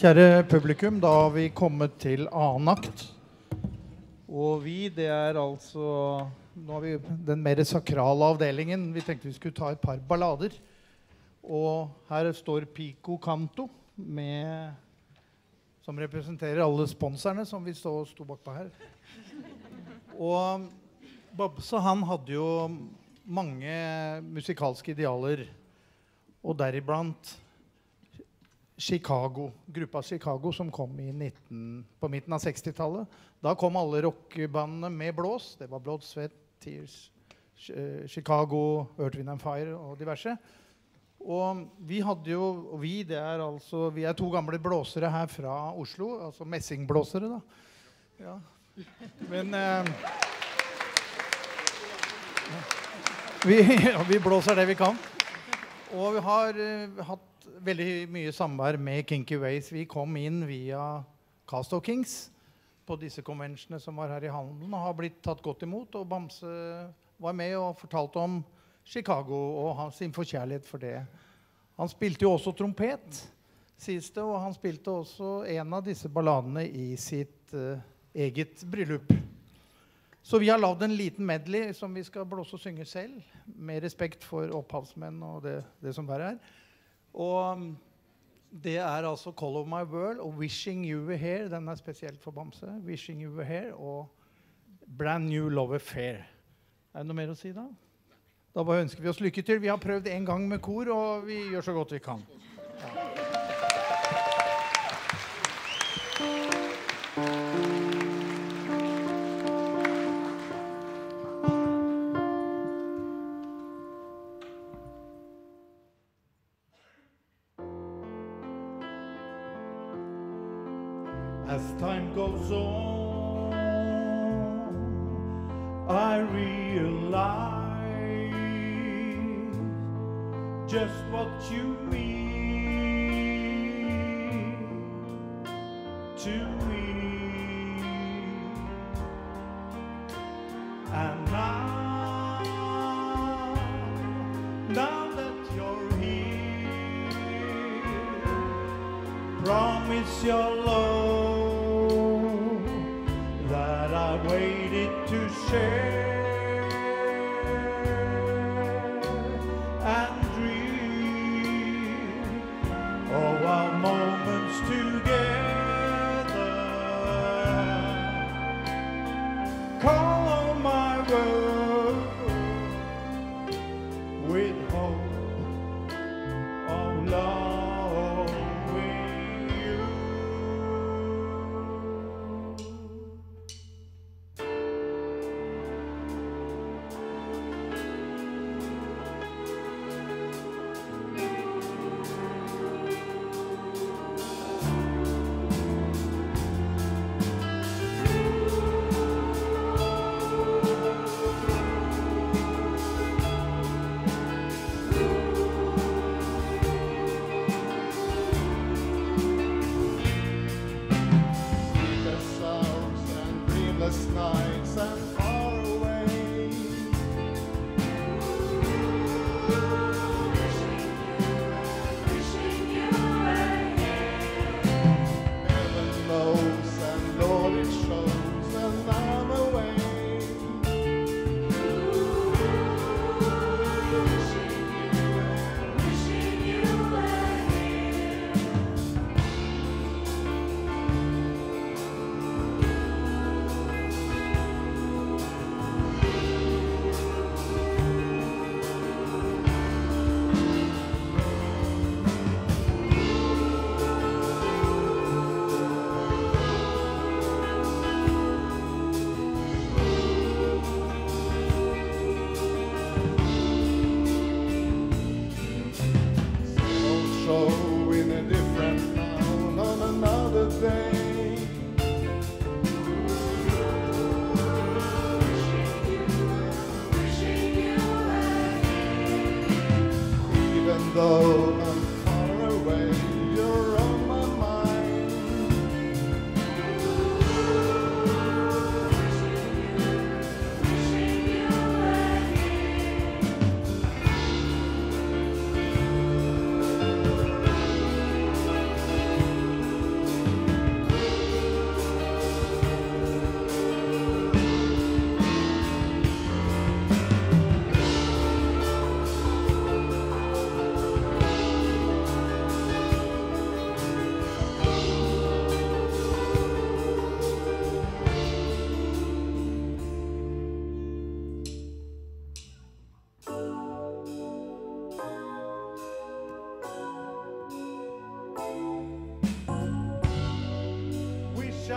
Kjære publikum, da har vi kommet til ANAKT. Og vi, det er altså, nå har vi den mer sakrale avdelingen. Vi tenkte vi skulle ta et par ballader. Og her står Pico Canto, som representerer alle sponsorene som vi stod bak på her. Og Bamse, han hadde jo mange musikalske idealer, og deriblant Chicago, gruppa Chicago som kom på midten av 60-tallet. Da kom alle rockbandene med blås. Det var Blood, Sweat, Tears, Chicago, Earth, Wind and Fire og diverse. Og vi hadde jo, vi er to gamle blåsere her fra Oslo, altså messingblåsere da. Ja. Men vi blåser det vi kan. Og vi har hatt veldig mye samvær med Kinky Ways. Vi kom inn via Castle of Kings på disse konvensjonene som var her i handelen og har blitt tatt godt imot. Og Bamse var med og fortalte om Chicago og sin forkjærlighet for det. Han spilte jo også trompet, sies det, og han spilte også en av disse balladene i sitt eget bryllup. Så vi har lavet en liten medley som vi skal blåse og synge selv, med respekt for opphavsmenn og det som bare er. Og det er altså Call of My World og Wishing You Were Here. Den er spesielt for Bamse. Wishing You Were Here og Brand New Love Affair. Er det noe mer å si da? Da bare ønsker vi oss lykke til. Vi har prøvd en gang med kor, og vi gjør så godt vi kan.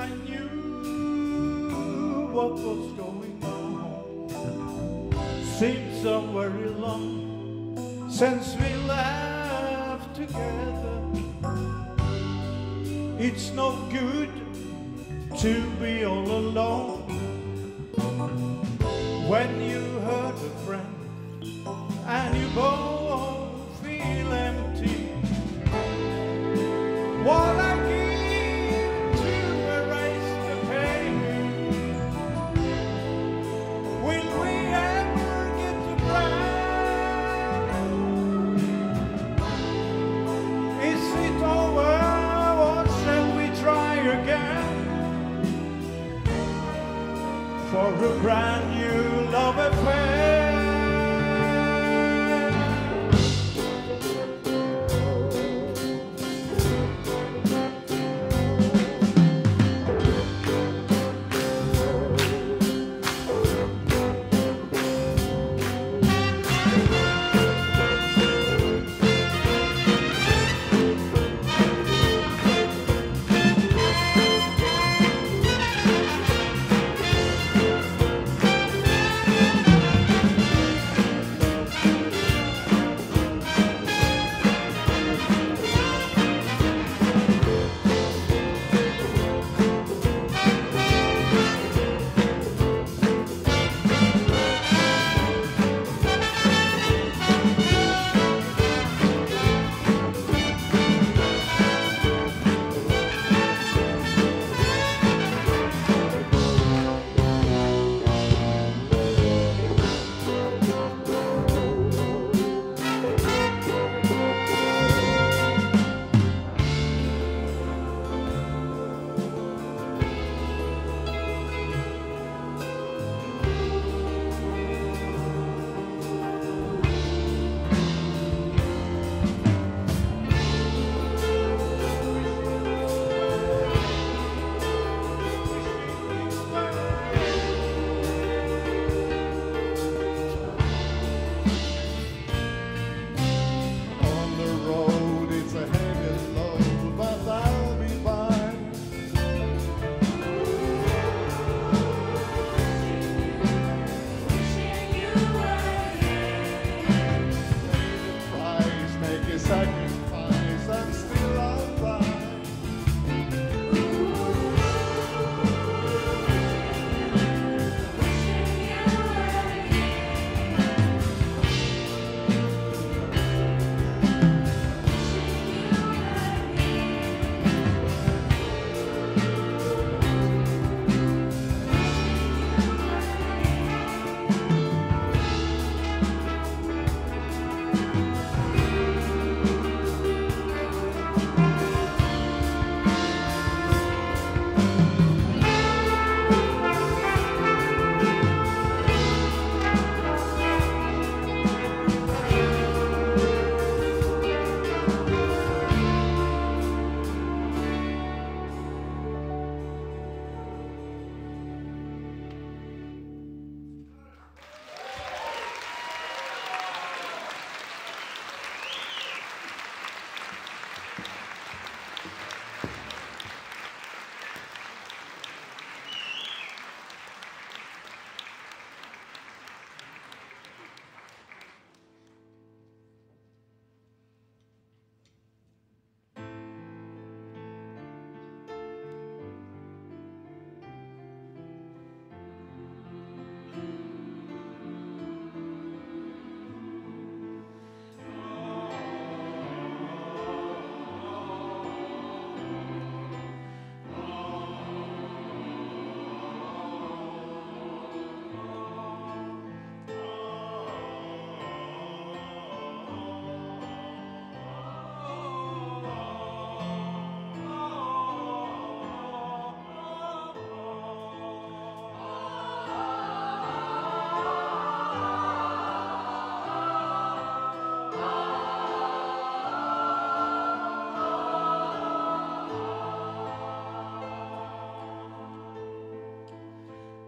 I knew what was going on. Seems so very long since we laughed together. It's no good to be all alone. When you hurt a friend and you both feel empty, what I give to erase the pain. Will we ever get to plan? Is it over or shall we try again for a brand new love affair?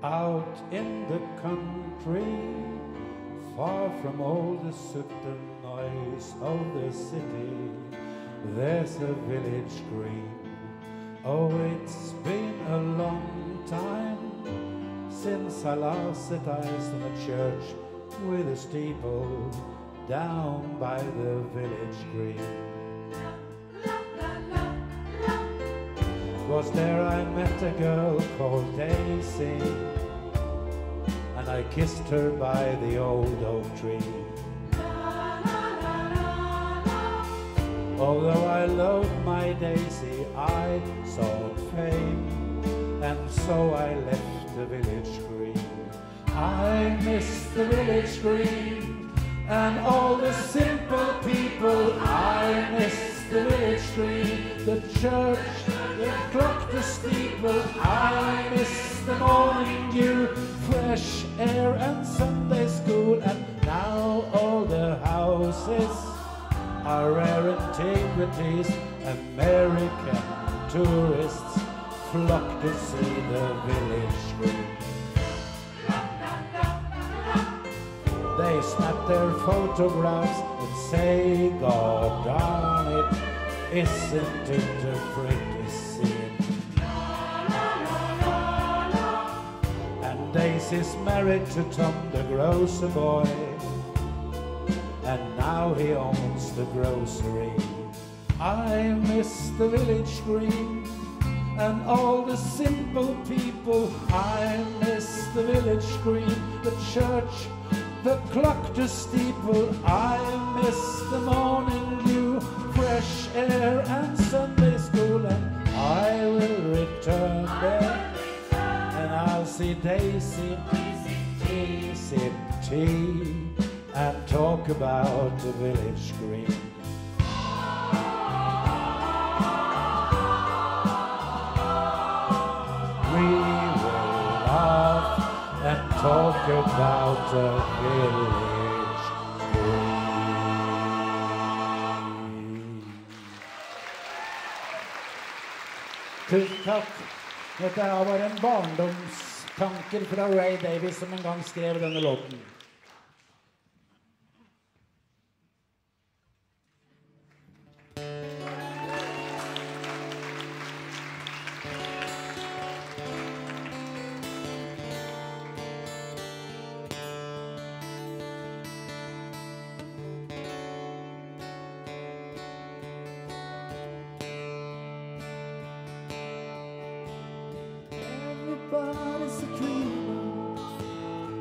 Out in the country, far from all the subtle noise of the city, there's a village green, Oh, it's been a long time since I last set eyes on a church with a steeple down by the village green. La, la, la, la, la. Was there I met a girl called Daisy, and I kissed her by the old oak tree. La, la, la, la, la. Although I loved my Daisy, I sought fame, and so I left the village green. I miss the village green and all the simple people. I miss the village green, the church, the clock, the steeple. I miss the morning dew, fresh air and Sunday school. And now all the houses are rare antiquities. American tourists flock to see the village green. They snap their photographs and say, God darn it, isn't it a pretty scene? And Daisy's married to Tom the grocer boy, and now he owns the grocery. I miss the village green and all the simple people. I miss the village green, the church, the clock, the steeple. I miss the morning dew, fresh air and Sunday school. And I will return there, and I'll see Daisy, sip tea, and talk about the village green. We will laugh and talk about the village. Tusen takk. Dette her var en barndomstanker fra Ray Davies, som en gang skrev denne låten. Everybody's a dreamer,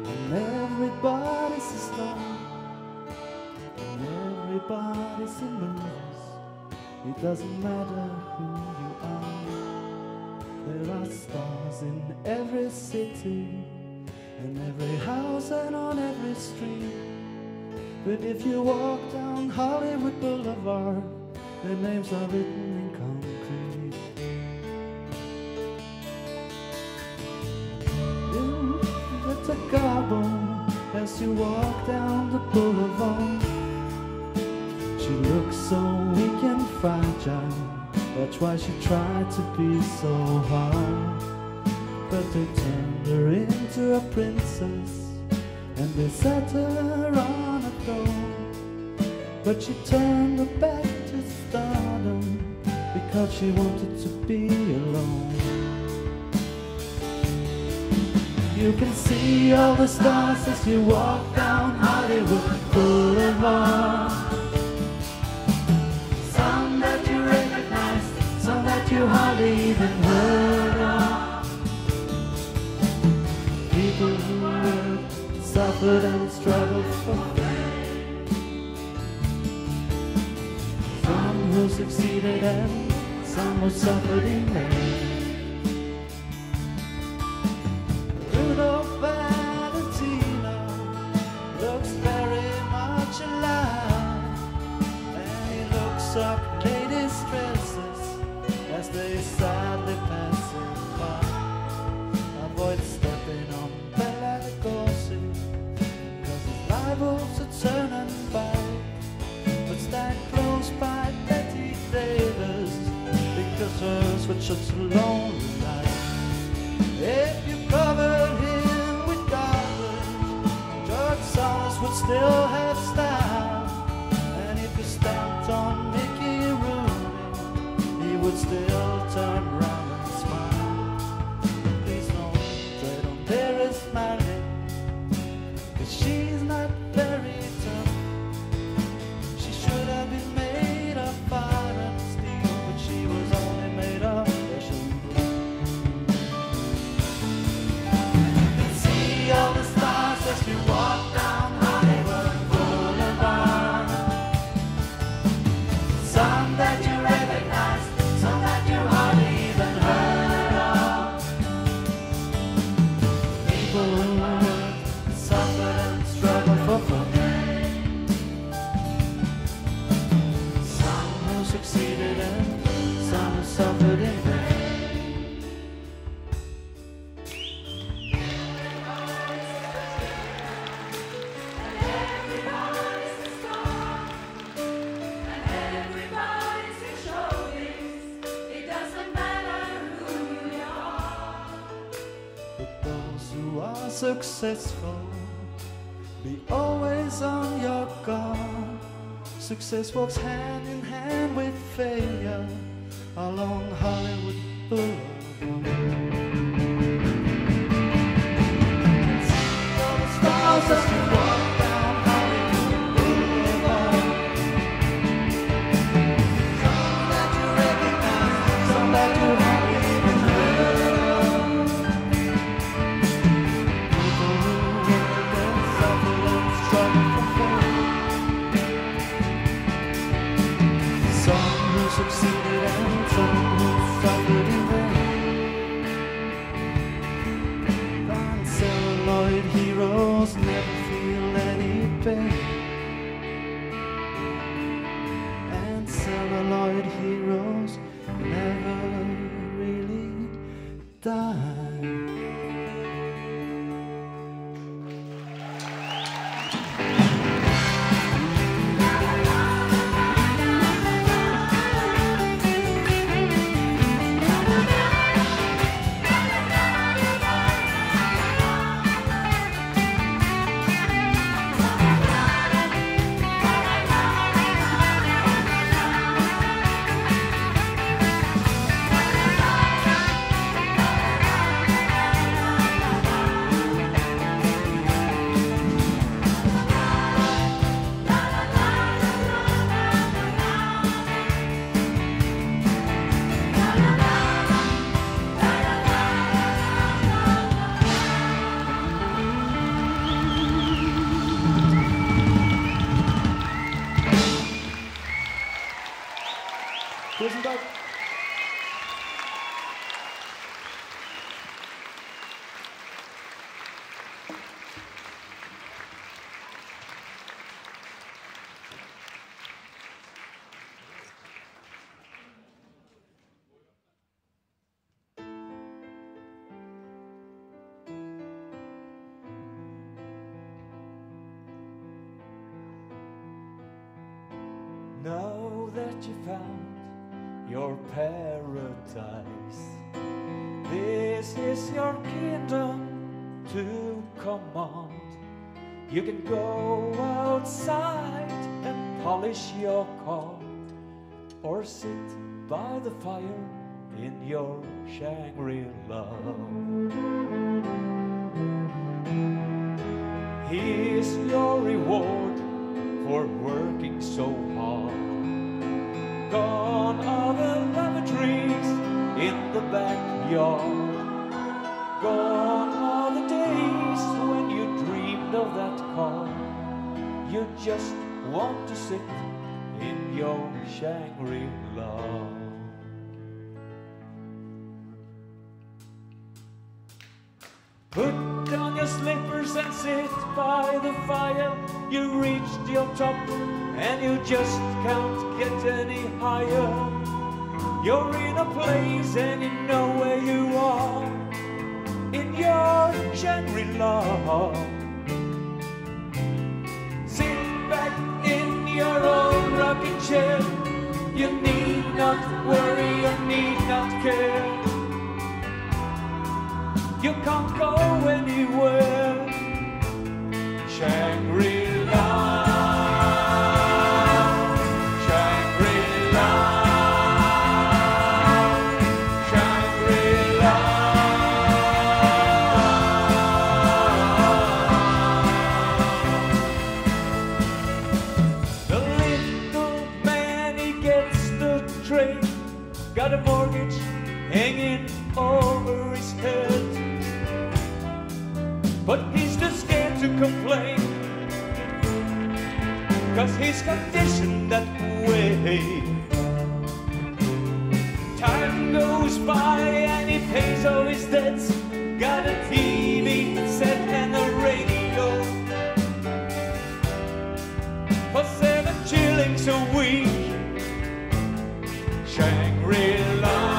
and everybody's a star, and everybody's a loser. It doesn't matter who you are. There are stars in every city, in every house and on every street. But if you walk down Hollywood Boulevard, their names are written in concrete. As you walk down the boulevard, she looks so weak and fragile. That's why she tried to be so hard. But they turned her into a princess, and they set her on a throne. But she turned her back to stardom because she wanted to be alone. You can see all the stars as you walk down Hollywood Boulevard. Some that you recognize, some that you hardly even heard of. People who worked, suffered and struggled for fame. Some who succeeded and some who suffered in vain. Still turn round. successful. Be always on your guard. Success walks hand in hand with failure along Hollywood Boulevard. See those stars as we walk down Hollywood Boulevard. Some that you recognize, some that you haven't even heard. People who will dance, suffer, and struggle for fun. Some who succeeded and some who struggled in vain. Fine celluloid heroes never feel any pain. And celluloid heroes never really die. Now that you found your paradise, this is your kingdom to command. You can go outside and polish your car, or sit by the fire in your Shangri-La. Here's your reward for working so hard. Gone are the lavatories in the backyard. Gone are the days when you dreamed of that car. You just want to sit in your Shangri-La. Put down your slippers and sit by the fire. You reached your top and you just can't get any higher. You're in a place and you know where you are, in your Shangri-La. Sit back in your own rocking chair. You need not worry, you need not care. You can't go anywhere, Shangri-La. Complain, cause he's conditioned that way. Time goes by and he pays all his debts. Got a TV set and a radio for 7 shillings a week, Shangri-La.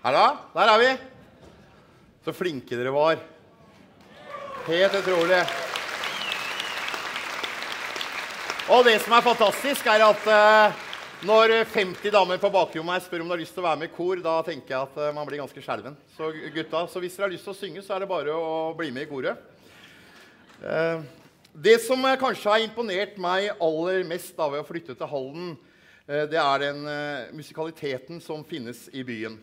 Her da, der er vi. Så flinke dere var. Helt utrolig. Og det som er fantastisk er at når 50 damer på bakrommet her spør om de har lyst til å være med i kor, da tenker jeg at man blir ganske skjelven. Så gutta, så hvis dere har lyst til å synge, så er det bare å bli med i koret. Det som kanskje har imponert meg aller mest da ved å flytte til Halden, det er den musikaliteten som finnes i byen.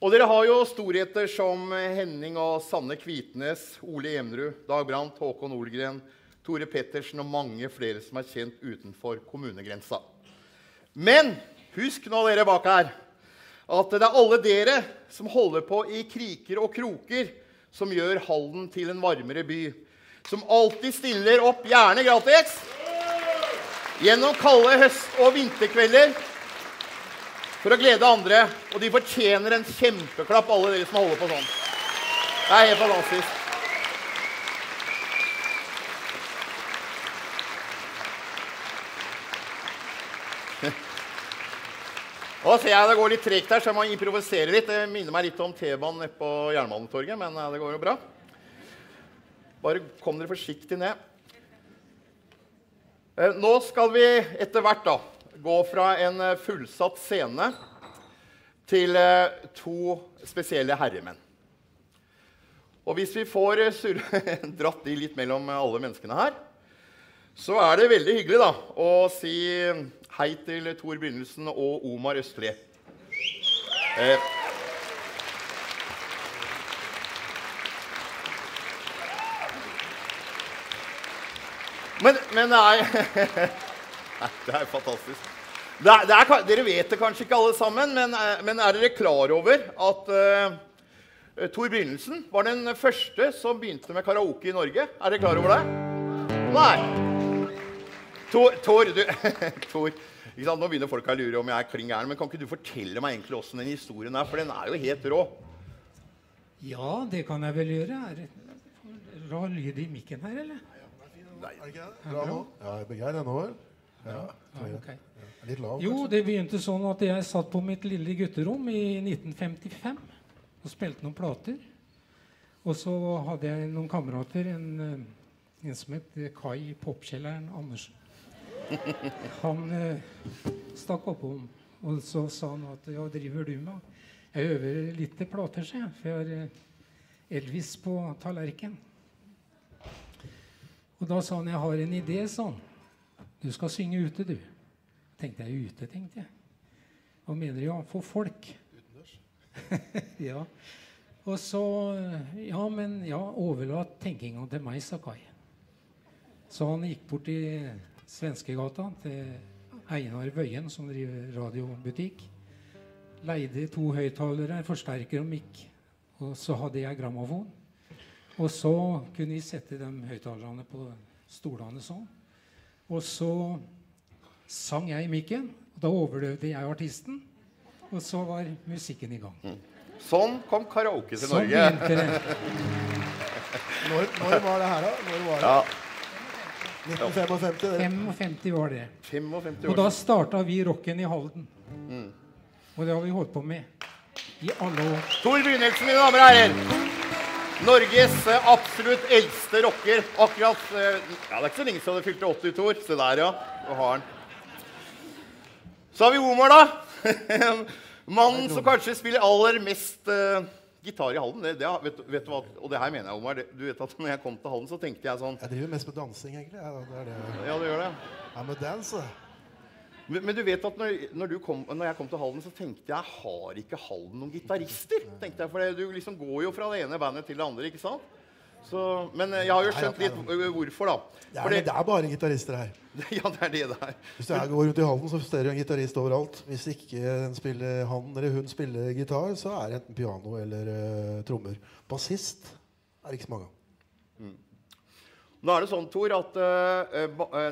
Og dere har jo storheter som Henning og Sanne Kvitnes, Ole Jemru, Dag Brandt, Håkon Ohlgren, Tore Pettersen og mange flere som er kjent utenfor kommunegrensa. Men husk nå dere bak her, at det er alle dere som holder på i kriker og kroker som gjør Halden til en varmere by. Som alltid stiller opp, gjerne gratis, gjennom kalde høst- og vinterkvelder, for å glede andre, og de fortjener en kjempeklapp, alle dere som holder på sånn. Det er helt fantastisk. Og da ser jeg det går litt tregt her, så jeg må improvisere litt. Det minner meg litt om T-banen nede på Jernbanetorget, men det går jo bra. Bare kom dere forsiktig ned. Nå skal vi etter hvert da gå fra en fullsatt scene til to spesielle herremenn. Og hvis vi får dratt de litt mellom alle menneskene her, så er det veldig hyggelig da å si hei til Thor Brynnelsen og Omar Østle. Men det er fantastisk. Dere vet det kanskje ikke alle sammen, men er dere klar over at Thor Brynnelsen var den første som begynte med karaoke i Norge? Er dere klar over det? Nei. Thor, du... Nå begynner folk å lure om jeg er kling gæren, men kan ikke du fortelle meg egentlig hvordan den historien er? For den er jo helt rå. Ja, det kan jeg vel gjøre. Er det rar lyd i mikken her, eller? Jo, det begynte sånn at jeg satt på mitt lille gutterom i 1955 og spilte noen plater. Og så hadde jeg noen kamerater, en som het Kai Popselleren Andersen. Han stakk oppom, og så sa han at «Ja, driver du med?» «Jeg øver litt til plater, sier jeg, for jeg har Elvis på tallerken». Og da sa han, jeg har en idé, sa han. Du skal synge ute, du. Tenkte jeg, ute, tenkte jeg. Hva mener du? Ja, for folk. Utendørs. Ja. Og så, ja, men ja, overlatt tenkingen til meg, sa Kai. Så han gikk bort i Svenskegata til Einar Bøyen, som driver radiobutikk. Leide to høyttalere, forsterker og mikk. Og så hadde jeg grammofon. Og så kunne vi sette de høyttalerne på stolene sånn. Og så sang jeg i mikken, og da overlevde jeg artisten, og så var musikken i gang. Sånn kom karaoke til Norge. Sånn begynte det. Når var det her da? Når var det? 1955, det. 55 var det. 55 år. Og da startet vi rocken i Halden. Og det har vi holdt på med i alle år. Thor Brynnelsen, mine damer og herrer! Norges absolutt eldste rocker, akkurat, ja, det er ikke så lenge siden det fylte 80 år, se der ja, og har han. Så har vi Omar da, mannen som kanskje spiller aller mest gitar i Halden, vet du hva, og det her mener jeg Omar, du vet at når jeg kom til Halden så tenkte jeg sånn. Jeg driver mest med dansing egentlig. Ja, du gjør det. Jeg må danse. Men du vet at når jeg kom til Halden, så tenkte jeg, har ikke Halden noen gitarister? Tenkte jeg, for du liksom går jo fra det ene bandet til det andre, ikke sant? Men jeg har jo skjønt litt hvorfor da. Det er bare gitarister her. Ja, det er det det er. Hvis du går rundt i Halden, så ser du en gitarist overalt. Hvis ikke han eller hun spiller gitar, så er det enten piano eller trommer. Bassist er det ikke så mange. Nå er det sånn, Thor, at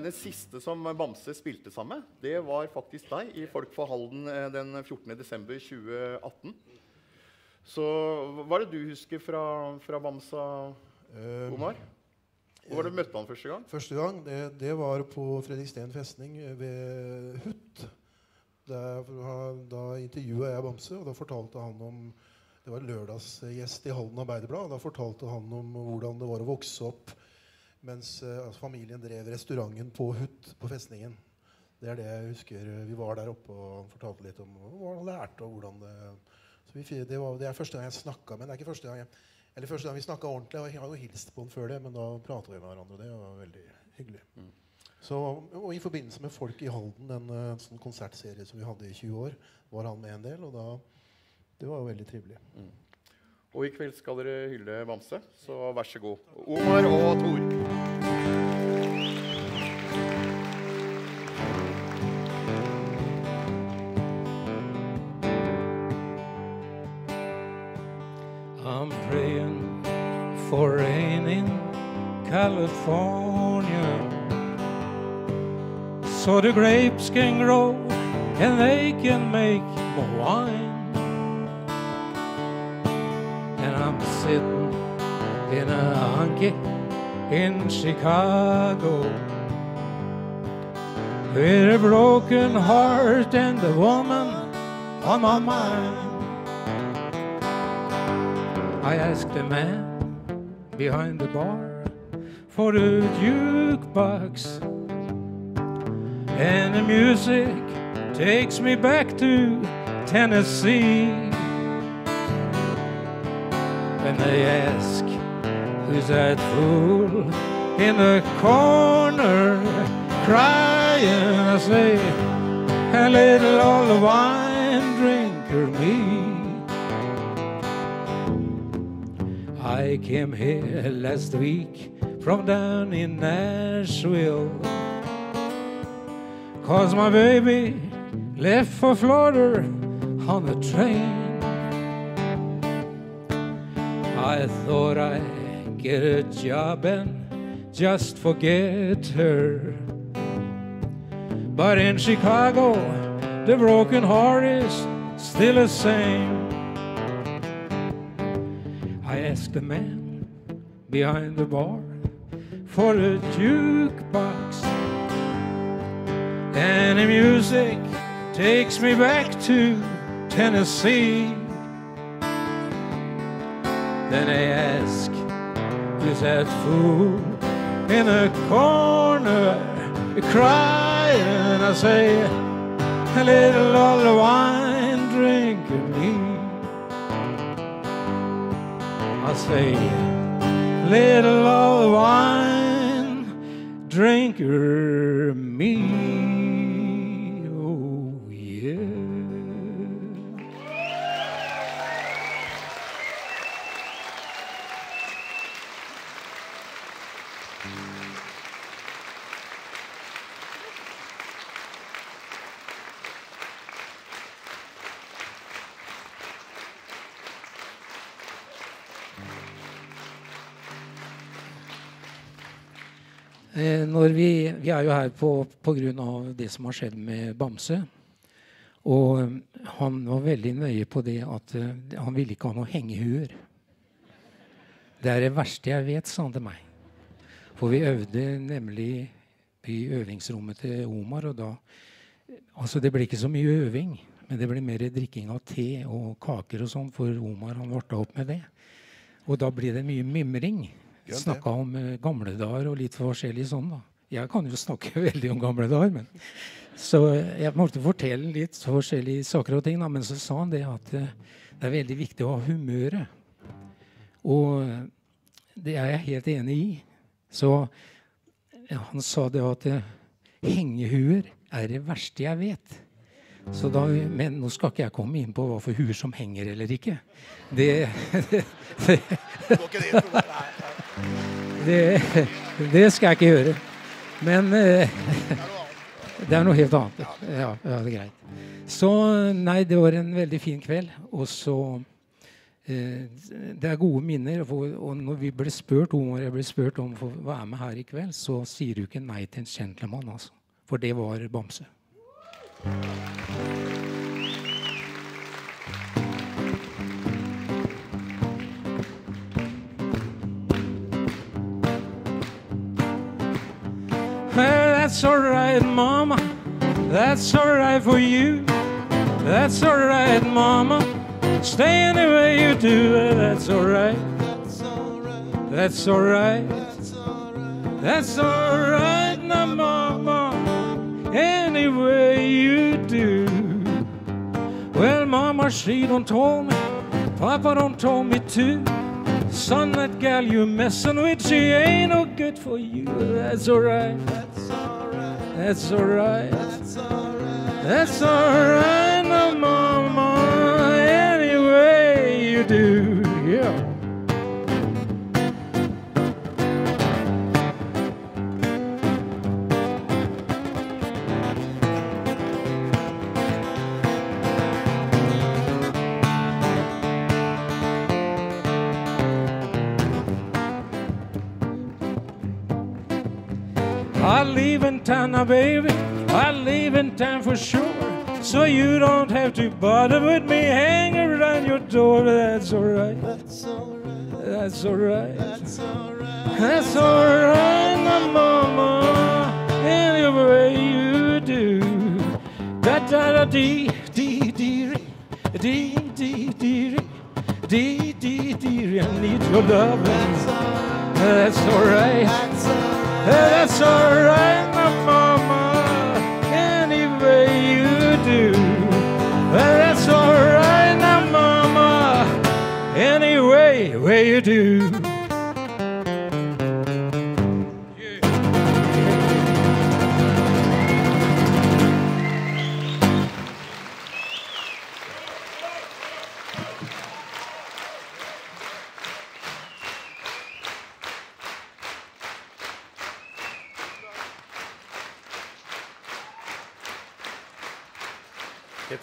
den siste som Bamse spilte sammen, det var faktisk deg i Folk for Halden den 14. desember 2018. Så hva er det du husker fra Bamse, Omar? Hvor var det du møtte han første gang? Første gang, det var på Fredriksten festning ved Hutt. Da intervjuet jeg Bamse, og da fortalte han om, det var lørdagsgjest i Halden Arbeiderblad, og da fortalte han om hvordan det var å vokse opp mens familien drev restauranten på Hutt på festningen. Det er det jeg husker. Vi var der oppe, og han fortalte litt om hva han lærte, og hvordan det... Så det er første gang jeg snakket, men det er ikke første gang jeg... Eller første gang vi snakket ordentlig, og jeg har jo hilst på den før det, men da pratet vi med hverandre, og det var veldig hyggelig. Så, og i forbindelse med Folk i Halden, en sånn konsertserie som vi hadde i 20 år, var han med en del, og da, det var jo veldig trivelig. Og i kveld skal dere hylle Bamse, så vær så god. Omar og Thor. I'm praying for rain in California, so the grapes can grow and they can make more wine. And I'm sitting in a honky in Chicago with a broken heart and a woman on my mind. I asked the man behind the bar for the jukebox, and the music takes me back to Tennessee. And they ask, who's that fool in the corner crying? I say, a little old wine drinker me. I came here last week from down in Nashville, 'cause my baby left for Florida on the train. I thought I'd get a job and just forget her, but in Chicago the broken heart is still the same. I asked the man behind the bar for a jukebox, and the music takes me back to Tennessee. Then I ask, is that fool in a corner crying? I say, a little old wine drinking me. I say, little old wine drinker me. Vi er jo her på grunn av det som har skjedd med Bamse, og han var veldig nøye på det at han ville ikke ha noen hengehuer. Det er det verste jeg vet, sa han til meg. For vi øvde nemlig i øvingsrommet til Omar, og da, altså det ble ikke så mye øving, men det ble mer drikking av te og kaker og sånn, for Omar han vartet opp med det. Og da ble det mye mimring. Snakket om gamle dager og litt forskjellig sånn da. Jeg kan jo snakke veldig om gamle dager, men så jeg måtte fortelle litt forskjellige saker og ting da, men så sa han det at det er veldig viktig å ha humøret, og det er jeg helt enig i. Så han sa det at hengehuer er det verste jeg vet. Så da, men nå skal ikke jeg komme inn på hva for huer som henger eller ikke. Det skal jeg ikke gjøre. Men det er noe helt annet. Ja, det er greit. Så nei, det var en veldig fin kveld. Og så det er gode minner. Og når vi ble spurt om, og jeg ble spurt om å være med her i kveld, så sier du ikke nei til en gentleman, altså. For det var Bamse. Well, that's all right, Mama. That's all right for you. That's alright, mama. Stay any way you do. That's alright. That's alright. That's alright. That's alright, now, mama. Any way you do. Well, mama, she don't told me. Papa don't told me too. Son, that gal you messin' with, she ain't no good for you. That's alright. That's alright. That's alright. That's alright. That's alright, now, mama. Any way you do, yeah. I leave in time now, baby, I leave in time for sure. So you don't have to bother with me, hang around your door. That's alright. That's alright. That's alright. That's alright. That's alright, my mama. Any way you do. Da da da dee dee dee dee dee dee dee dee dee. I need your love. That's alright. That's alright. That's alright, my mama, any way you do. That's alright, my mama, any way you do.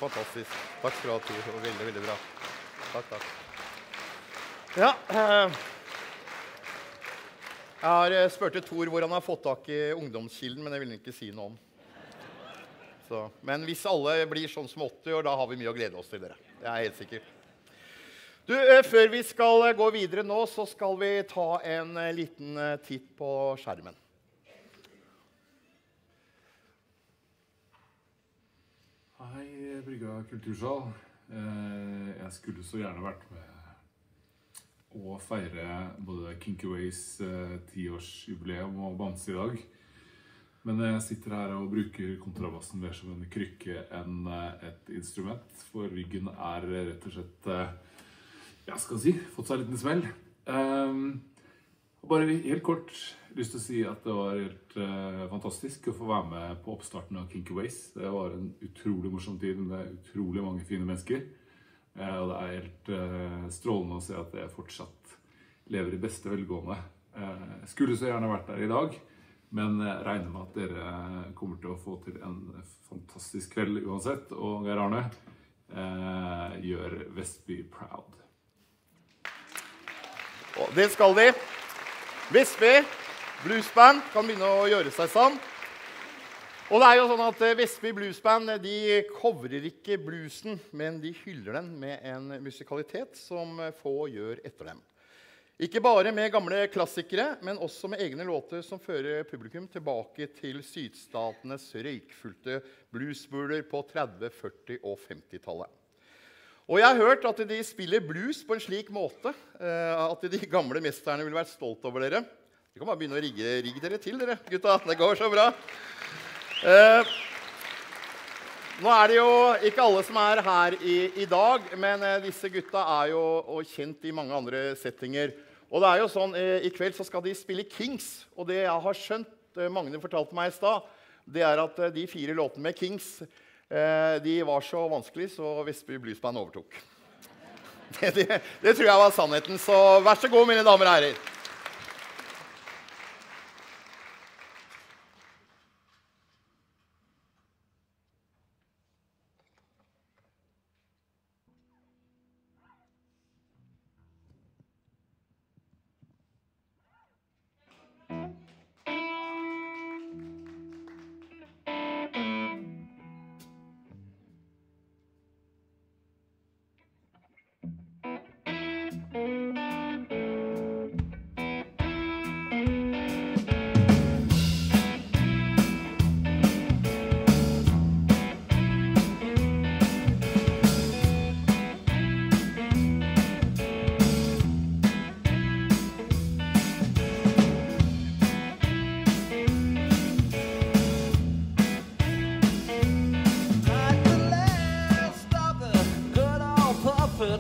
Fantastisk. Takk skal du ha, Tor. Det var veldig, veldig bra. Takk, takk. Ja, jeg har spurt til Tor hvor han har fått tak i ungdomskilden, men jeg vil ikke si noe om. Så, men hvis alle blir sånn som 80 år, da har vi mye å glede oss til dere. Jeg er helt sikker. Du, før vi skal gå videre nå, så skal vi ta en liten titt på skjermen. Hei, Brygga Kultursal. Jeg skulle så gjerne vært med å feire både Kinky Ways 10-årsjubileum og Bamse i dag. Men jeg sitter her og bruker kontrabassen mer som en krykke enn et instrument, for ryggen er rett og slett, jeg skal si, fått seg en liten smell. Bare helt kort, lyst til å si at det var helt fantastisk å få være med på oppstarten av Kinky Ways. Det var en utrolig morsom tid med utrolig mange fine mennesker. Og det er helt strålende å se at jeg fortsatt lever i beste velgående. Skulle så gjerne vært der i dag, men jeg regner med at dere kommer til å få til en fantastisk kveld uansett. Og Geir Arne, gjør Vestby proud. Og det skal vi. Vestby Bluesband kan begynne å gjøre seg sånn. Og det er jo sånn at Vestby Bluesband, de coverer ikke bluesen, men de hyller den med en musikalitet som få gjør etter dem. Ikke bare med gamle klassikere, men også med egne låter som fører publikum tilbake til sydstatenes røykfullte bluesbuler på 30-, 40- og 50-tallet. Og jeg har hørt at de spiller blues på en slik måte at de gamle mesterne vil være stolt over dere. De kan bare begynne å rigge dere til, dere, gutta. Det går så bra. Nå er det jo ikke alle som er her i dag, men disse gutta er jo kjent i mange andre settinger. Og det er jo sånn, i kveld så skal de spille Kings. Og det jeg har skjønt, Magne fortalte meg i stad, det er at de fire låtene med Kings, de var så vanskelig, så Vestby Bluesband overtok. Det tror jeg var sannheten, så vær så god, mine damer og herrer. I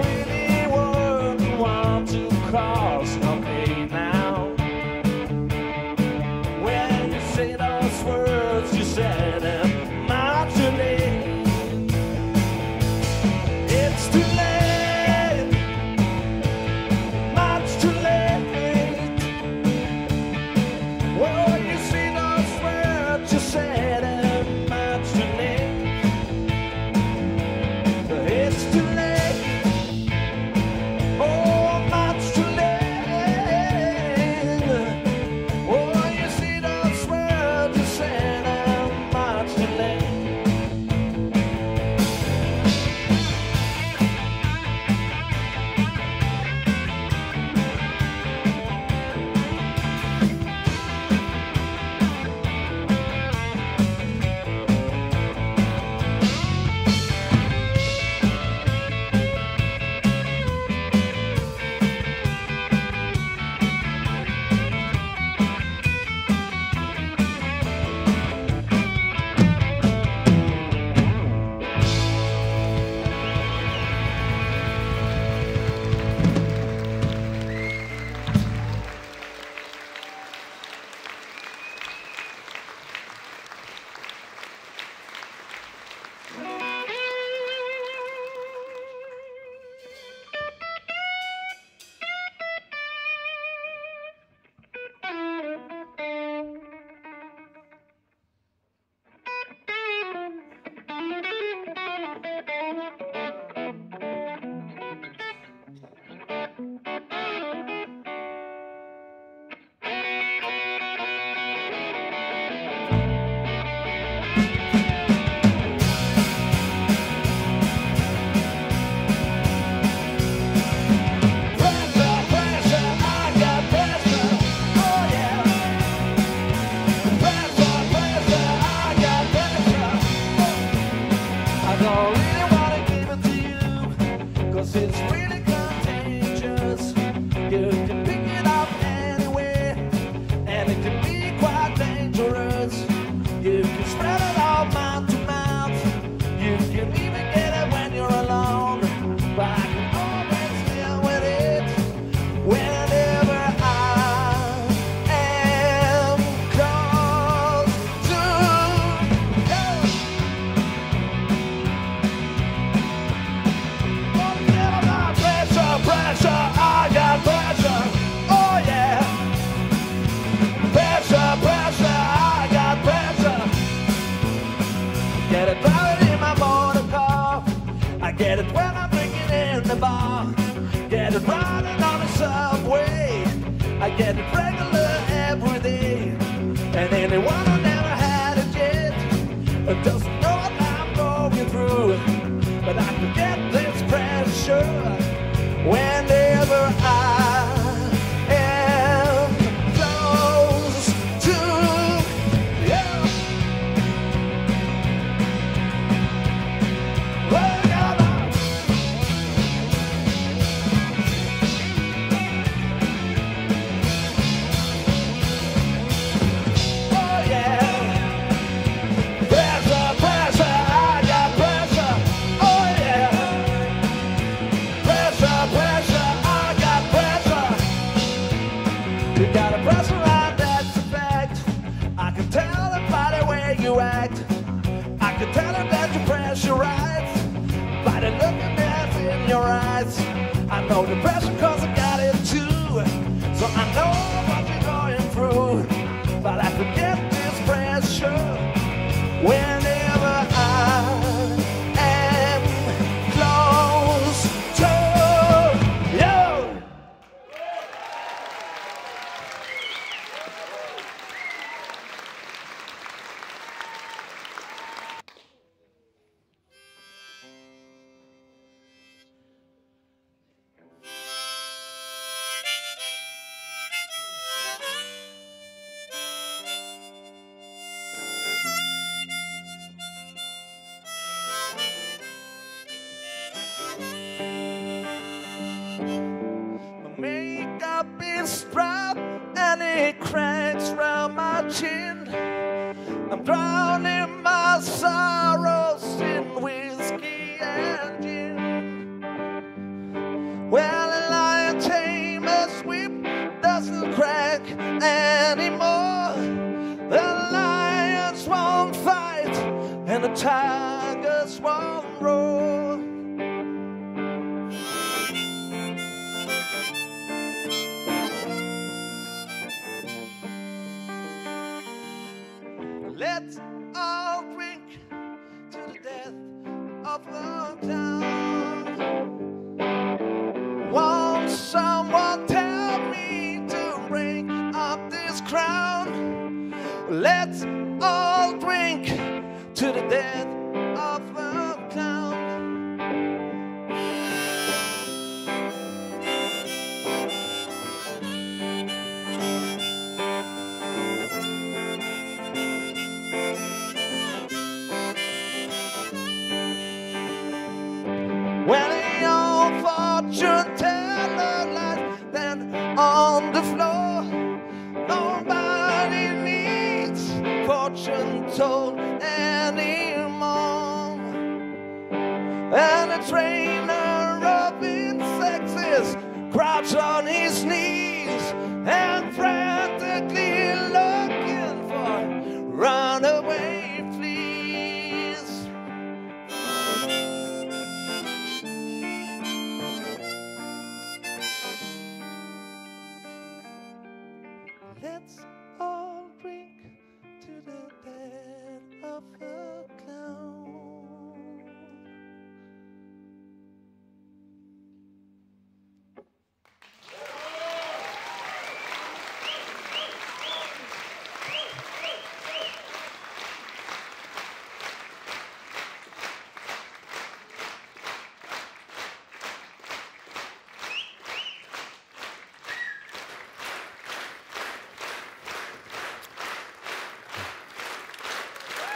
really wouldn't want to cause no pain now.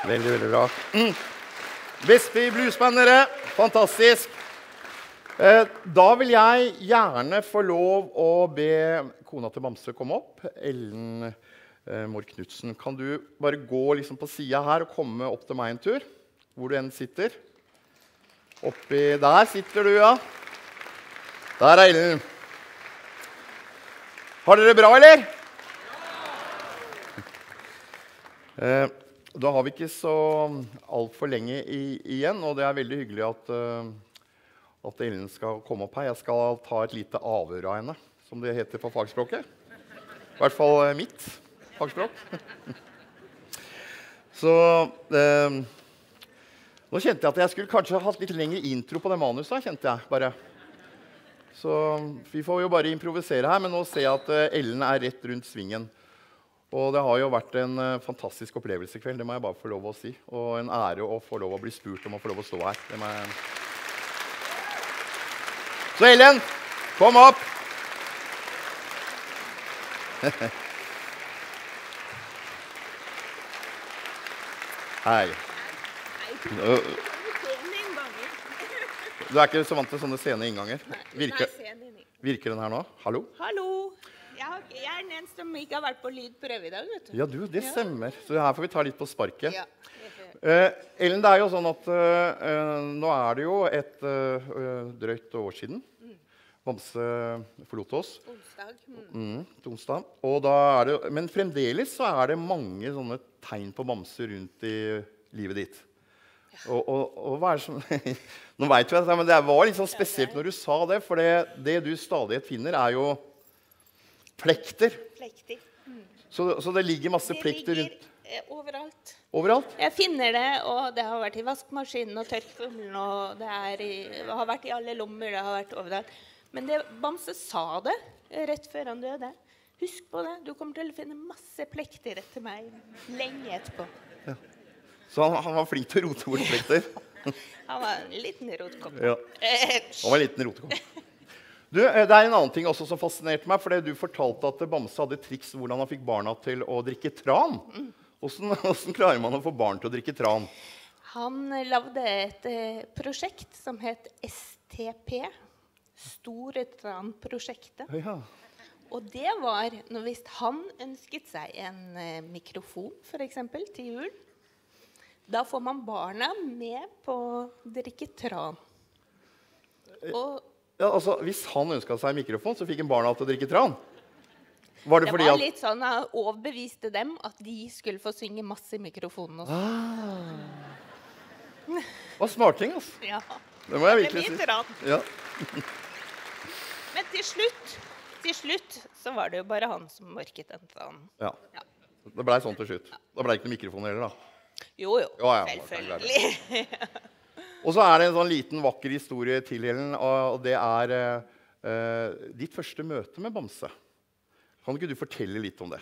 Veldig, veldig bra. Vestby Bluesband, fantastisk. Da vil jeg gjerne få lov å be kona til Bamse komme opp. Ellen Mår Knudsen, kan du bare gå liksom på siden her og komme opp til meg en tur? Hvor du enn sitter. Oppi der sitter du, ja. Der er Ellen. Har dere det bra, eller? Da har vi ikke så alt for lenge igjen, og det er veldig hyggelig at Ellen skal komme opp her. Jeg skal ta et lite avhør av henne, som det heter på fagspråket. I hvert fall mitt fagspråk. Så nå kjente jeg at jeg skulle kanskje hatt litt lengre intro på det manuset, kjente jeg bare. Så vi får jo bare improvisere her, men nå ser jeg at Ellen er rett rundt svingen. Og det har jo vært en fantastisk opplevelse i kveld, det må jeg bare få lov å si. Og en ære å få lov å bli spurt om å få lov å stå her. Så Ellen, kom opp! Hei. Du er ikke så vant til sånne sene innganger. Virker den her nå? Hallo? Hallo! Jeg er den eneste som ikke har vært på lydprøve i dag, vet du. Ja, du, det stemmer. Så her får vi ta litt på sparket. Ellen, det er jo sånn at nå er det jo et drøyt år siden Bamse forlot oss. Onsdag. Men fremdeles så er det mange sånne tegn på Bamse rundt i livet ditt. Og hva er det som... Nå vet vi at det var litt sånn spesielt når du sa det, for det du stadig finner er jo plekter. Plekter. Så det ligger masse plekter rundt... Det ligger overalt. Overalt? Jeg finner det, og det har vært i vaskmaskinen og tørkfummelen, og det har vært i alle lommer, det har vært overalt. Men Bamse sa det rett før han døde. Husk på det, du kommer til å finne masse plekter etter meg lenge etterpå. Ja. Så han var flink til å rote bort plekter. Han var en liten rotekopp. Ja, han var en liten rotekopp. Du, det er en annen ting også som fascinerte meg, for du fortalte at Bamse hadde triks hvordan han fikk barna til å drikke tran. Hvordan klarer man å få barn til å drikke tran? Han lavde et prosjekt som het STP, Store Tran-prosjektet. Ja. Og det var, hvis han ønsket seg en mikrofon, for eksempel, til jul, da får man barna med på å drikke tran. Ja, altså, hvis han ønsket seg en mikrofon, så fikk han barna til å drikke tran. Det var litt sånn at han overbeviste dem at de skulle få synge masse i mikrofonen. Det var smarting, altså. Ja. Det må jeg virkelig si. Det blir tran. Men til slutt så var det jo bare han som orket den tranen. Ja. Det ble sånn til slutt. Da ble det ikke noen mikrofon heller, da. Jo, jo, selvfølgelig. Og så er det en sånn liten, vakker historie til, Ellen, og det er ditt første møte med Bamse. Kan ikke du fortelle litt om det?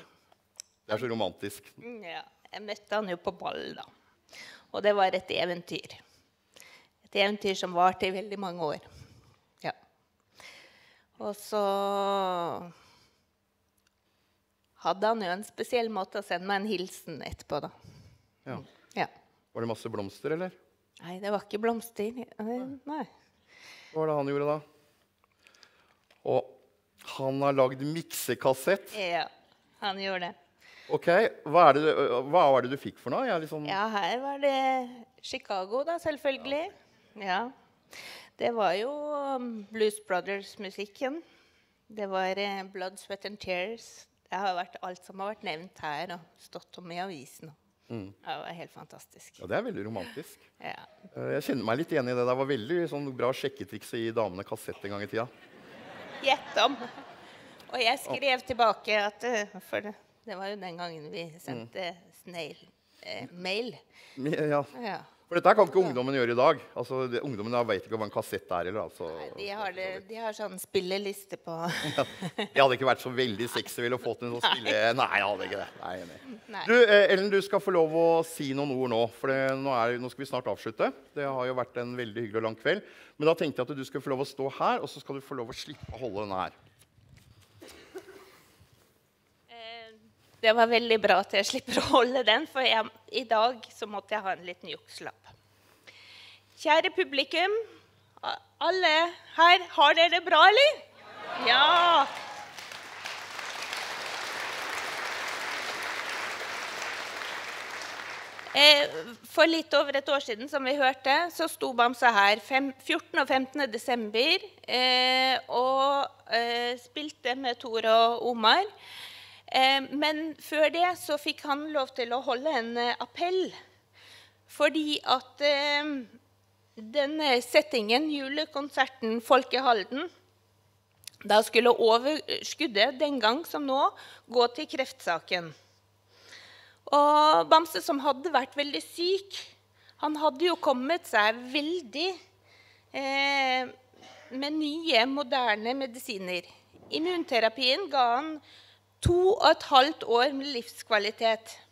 Det er så romantisk. Ja, jeg møtte han jo på ball, da. Og det var et eventyr. Et eventyr som var til veldig mange år. Ja. Og så hadde han jo en spesiell måte å sende meg en hilsen etterpå, da. Ja. Var det masse blomster, eller? Nei, det var ikke blomster. Nei. Hva var det han gjorde da? Og han har lagd miksekassett. Ja, han gjorde det. Ok, hva var det du fikk for noe? Ja, her var det Chicago da, selvfølgelig. Ja, det var jo Blues Brothers-musikken. Det var Blood, Sweat and Tears. Det har vært alt som har vært nevnt her og stått om i avisen også. Det var helt fantastisk. Ja, det er veldig romantisk. Jeg kjenner meg litt igjen i det. Det var veldig bra sjekketriks i damene kassett en gang i tida. Gjett om. Og jeg skrev tilbake at det var jo den gangen vi sendte snail-mail. Ja, for dette kan ikke ungdommen gjøre i dag. Ungdommen vet ikke hva en kassett er. De har sånn spilleliste på. Det hadde ikke vært så veldig sexy å få til en sånn spille. Nei, jeg hadde ikke det. Du, Ellen, du skal få lov å si noen ord nå, for nå skal vi snart avslutte. Det har jo vært en veldig hyggelig og lang kveld. Men da tenkte jeg at du skal få lov å stå her, og så skal du få lov å slippe å holde denne her. Det var veldig bra at jeg slipper å holde den, for i dag så måtte jeg ha en liten jukslapp. Kjære publikum, Alle her, har dere det bra, eller? Ja! For litt over et år siden, som vi hørte, så sto Bamse her 14. og 15. desember og spilte med Thor og Omar. Men før det så fikk han lov til å holde en appell, fordi at... denne settingen, julekonserten Folk i Halden, da skulle overskuddet den gang som nå gå til kreftsaken. Og Bamse, som hadde vært veldig syk, han hadde jo kommet seg veldig med nye, moderne medisiner. Immunterapien ga han 2,5 år med livskvalitet.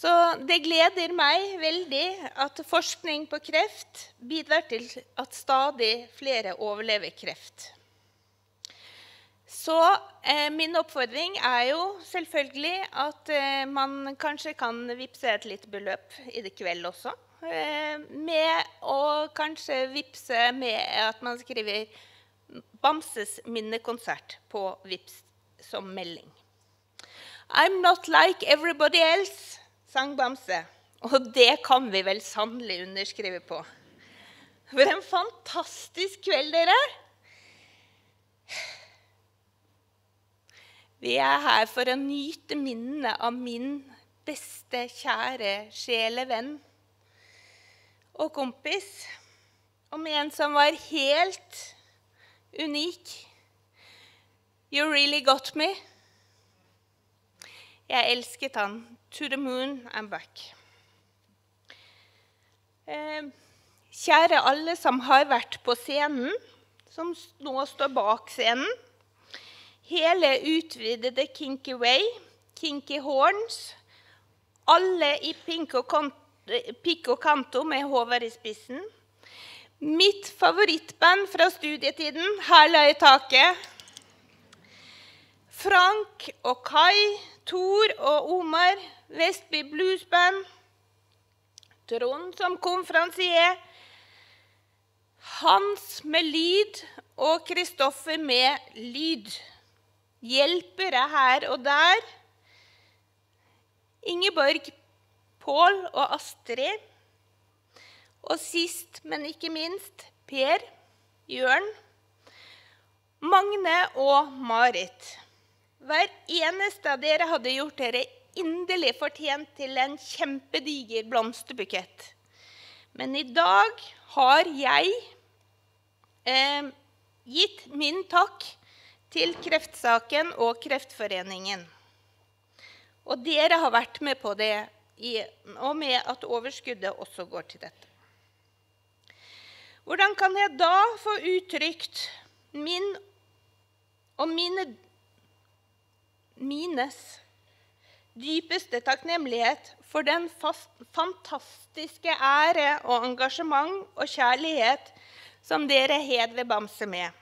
Så det gleder meg veldig at forskning på kreft bidrar til at stadig flere overlever kreft. Så min oppfordring er jo selvfølgelig at man kanskje kan vippse et litt beløp i det kveld også. Med å kanskje vippse med at man skriver Bamses minnekonsert på Vips som melding. I'm not like everybody else. Sang Bamse, og det kan vi vel sannelig underskrive på. For en fantastisk kveld, dere! Vi er her for å nyte minnene av min beste, kjære sjelevenn og kompis. Om en som var helt unik. You really got me. Jeg elsket han. To the moon and back. Kjære alle som har vært på scenen, som nå står bak scenen. Hele utvidede Kinky Way, Kinky Horns. Alle i Pico Canto med Håvard i spissen. Mitt favorittband fra studietiden, Herla i taket. Frank og Kai, Thor og Omar, Vestby Bluesband, Trond som konferansier, Hans med lyd og Kristoffer med lyd. Hjelpere her og der, Ingeborg, Pål og Astrid, og sist, men ikke minst, Per, Bjørn, Magne og Marit. Hver eneste av dere hadde gjort dere inderlig fortjent til en kjempediger blomsterbukett. Men i dag har jeg gitt min takk til kreftsaken og kreftforeningen. Og dere har vært med på det, og med at overskuddet også går til dette. Hvordan kan jeg da få uttrykt min og mines dypeste takknemlighet for den fantastiske ære og engasjement og kjærlighet som dere hedver Bamse med.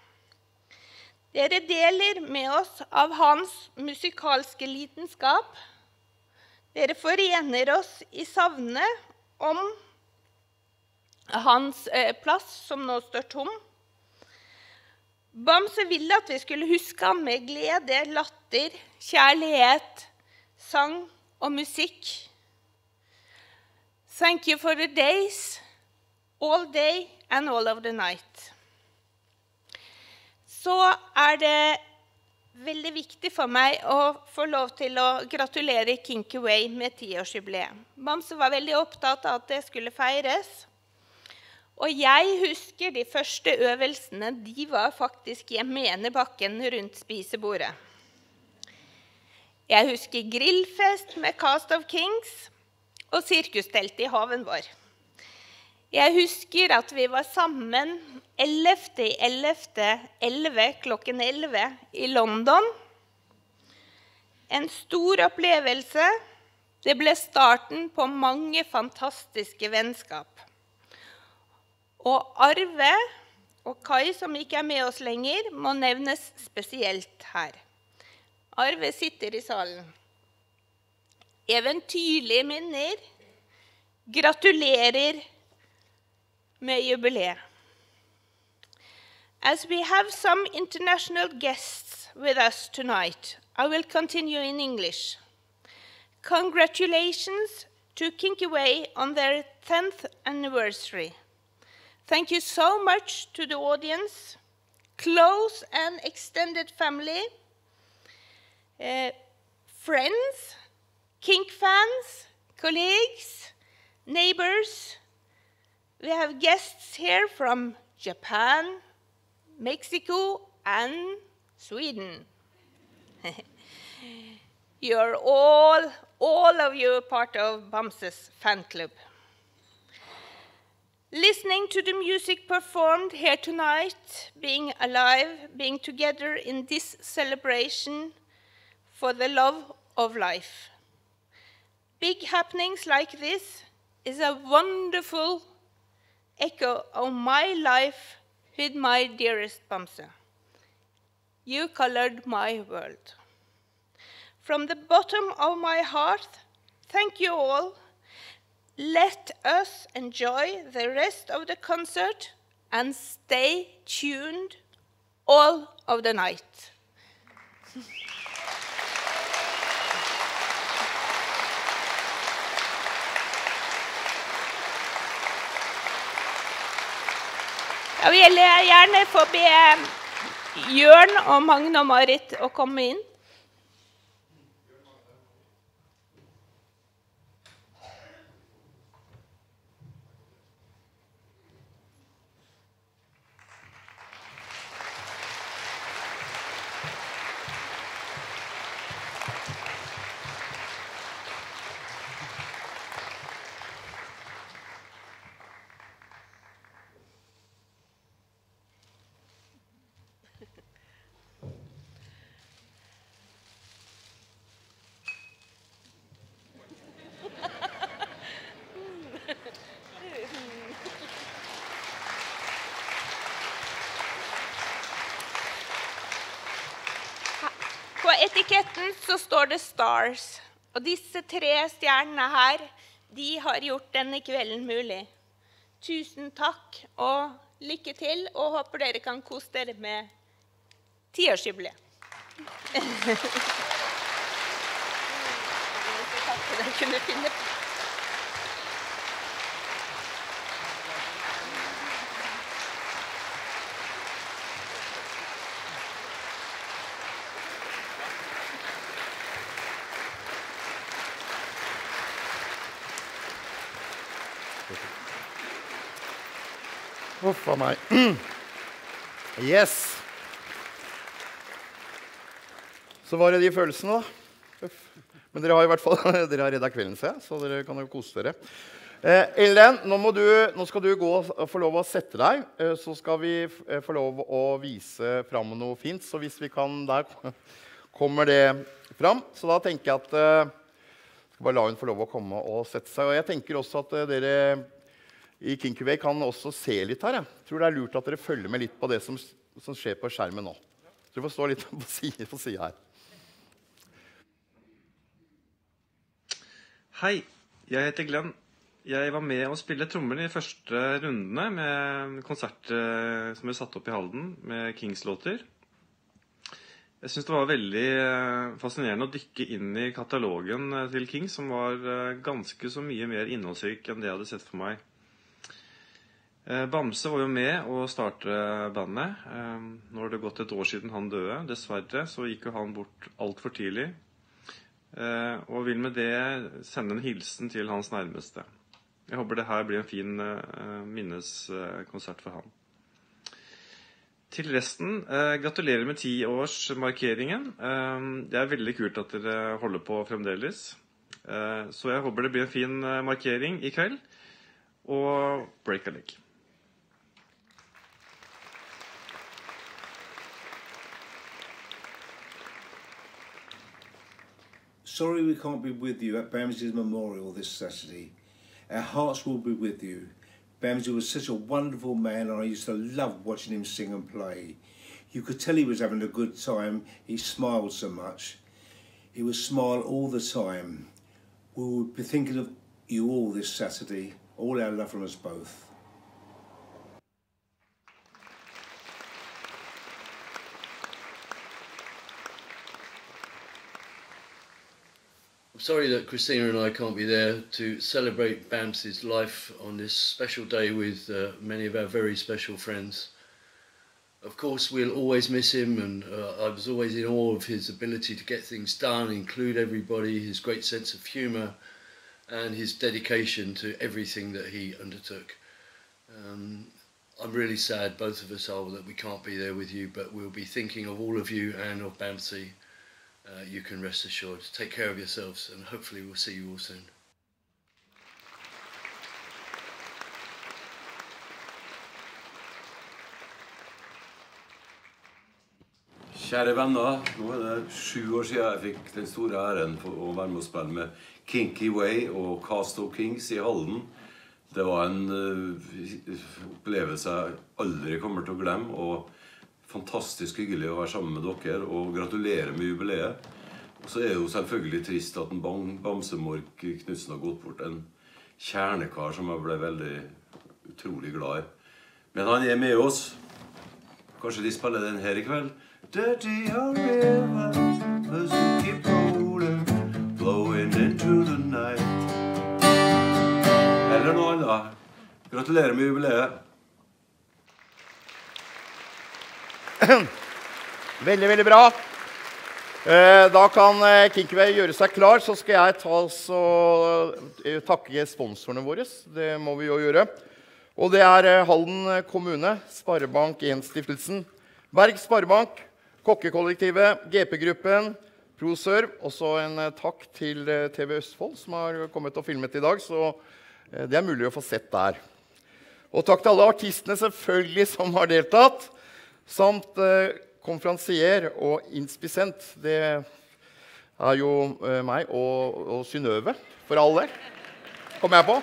Dere deler med oss av hans musikalske lidenskap. Dere forener oss i savnet om hans plass som nå står tom. Bamse ville at vi skulle huske ham med glede, latter, kjærlighet, sang og musikk. Thank you for the days, all day and all of the night. Så er det veldig viktig for meg å få lov til å gratulere Kinky Way med 10-årsjubileet. Bamse var veldig opptatt av at det skulle feires. Og jeg husker de første øvelsene, de var faktisk hjemme igjen i bakken rundt spisebordet. Jeg husker grillfest med Castle of Kings og sirkustelt i haven vår. Jeg husker at vi var sammen 11.11. kl. 11 i London. En stor opplevelse. Det ble starten på mange fantastiske vennskap. Og Arve og Kai, som ikke er med oss lenger, må nevnes spesielt her. Arve sitter i salen. Eventyrlige minner. Gratulerer med jubileet. As we have some international guests with us tonight, I will continue in English. Congratulations to Kinky Way on their 10th anniversary. Thank you so much to the audience, close and extended family, friends, kink fans, colleagues, neighbors. We have guests here from Japan, Mexico, and Sweden. You're all of you, are part of Bamse's fan club. Listening to the music performed here tonight, being alive, being together in this celebration for the love of life. Big happenings like this is a wonderful echo of my life with my dearest Bamse. You colored my world. From the bottom of my heart, thank you all. Let us enjoy the rest of the concert and stay tuned all of the night. Jeg vil gjerne få be Bjørn og Magne og Marit å komme inn. Etiketten så står det Stars, og disse tre stjernene her, de har gjort denne kvelden mulig. Tusen takk, og lykke til, og håper dere kan kose dere med 10-årsjubileet. Takk for dere kunne finne på. Uff, av meg. Yes. Så var det de følelsene da. Men dere har i hvert fall reddet kvelden seg, så dere kan jo kose dere. Ellen, nå skal du gå og få lov å sette deg, så skal vi få lov å vise frem noe fint, så hvis vi kan, der kommer det frem. Så da tenker jeg at jeg skal bare la hun få lov å komme og sette seg. Og jeg tenker også at dere i Kinky Way kan også se litt her. Jeg tror det er lurt at dere følger med litt på det som skjer på skjermen nå. Så dere får stå litt på siden her. Hei, jeg heter Glenn. Jeg var med å spille trommer i første rundene med konsert som ble satt opp i Halden med Kings-låter. Jeg synes det var veldig fascinerende å dykke inn i katalogen til Kings, som var ganske så mye mer innholdsrik enn det jeg hadde sett for meg. Bamse var jo med å starte bandet. Nå har det gått et år siden han døde. Dessverre så gikk jo han bort alt for tidlig. Og vil med det sende en hilsen til hans nærmeste. Jeg håper det her blir en fin minneskonsert for han. Til resten, gratulerer med 10-årsmarkeringen. Det er veldig kult at dere holder på fremdeles. Så jeg håper det blir en fin markering i kveld. Og break a leg. Sorry we can't be with you at Bamse's memorial this Saturday. Our hearts will be with you. Bamse was such a wonderful man and I used to love watching him sing and play. You could tell he was having a good time. He smiled so much. He would smile all the time. We will be thinking of you all this Saturday. All our love from us both. I'm sorry that Christina and I can't be there to celebrate Bamse's life on this special day with many of our very special friends. Of course, we'll always miss him, and I was always in awe of his ability to get things done, include everybody, his great sense of humour, and his dedication to everything that he undertook. I'm really sad, both of us are, that we can't be there with you, but we'll be thinking of all of you and of Bamse. You can rest assured. Take care of yourselves, and hopefully we'll see you all soon. Kjære venner, nå er det 7 år siden jeg fikk den store æren for å være med og spille med Kinky Way og Castle of Kings i Halden. Det var en opplevelse jeg aldri kommer til å glemme, og fantastisk hyggelig å være sammen med dere, og gratulerer med jubileet. Og så er det jo selvfølgelig trist at en Bamsemork Knudsen har gått bort, en kjernekar som jeg ble veldig utrolig glad i. Men han er med oss. Kanskje de spiller den her I kveld. Dirty old river, as we keep rolling, blowing into the night. Eller noe annet. Gratulerer med jubileet. Veldig, veldig bra. Da kan Kinky Way gjøre seg klar, så skal jeg ta og takke sponsorene våre. Det må vi jo gjøre. Og det Halden kommune, Sparebank 1-stiftelsen, Berg Sparebank, Kokkekollektivet, GP-gruppen, ProServ, og så en takk til TV Østfold som har kommet og filmet i dag, så det mulig å få sett der. Og takk til alle artistene selvfølgelig som har deltatt, samt konferansier og inspisent. Det jo meg og Synøve, for all del, kom jeg på.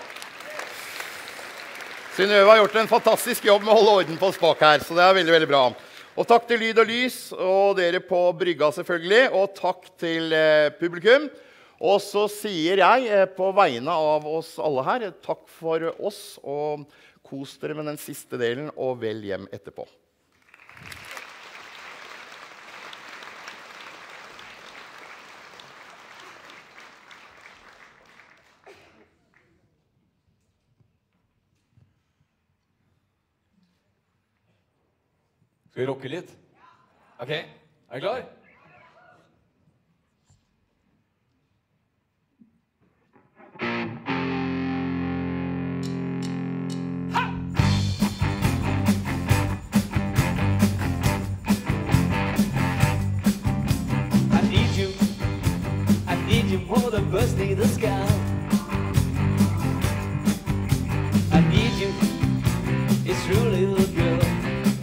Synøve har gjort en fantastisk jobb med å holde orden på spak her, så det veldig, veldig bra. Og takk til Lyd og Lys, og dere på brygga selvfølgelig, og takk til publikum. Og så sier jeg på vegne av oss alle her, takk for oss, og kos dere med den siste delen, og vel hjem etterpå. Skal vi rocke litt? Ok, er du klar? I need you more than bursting the sky. I need you, it's true little girl.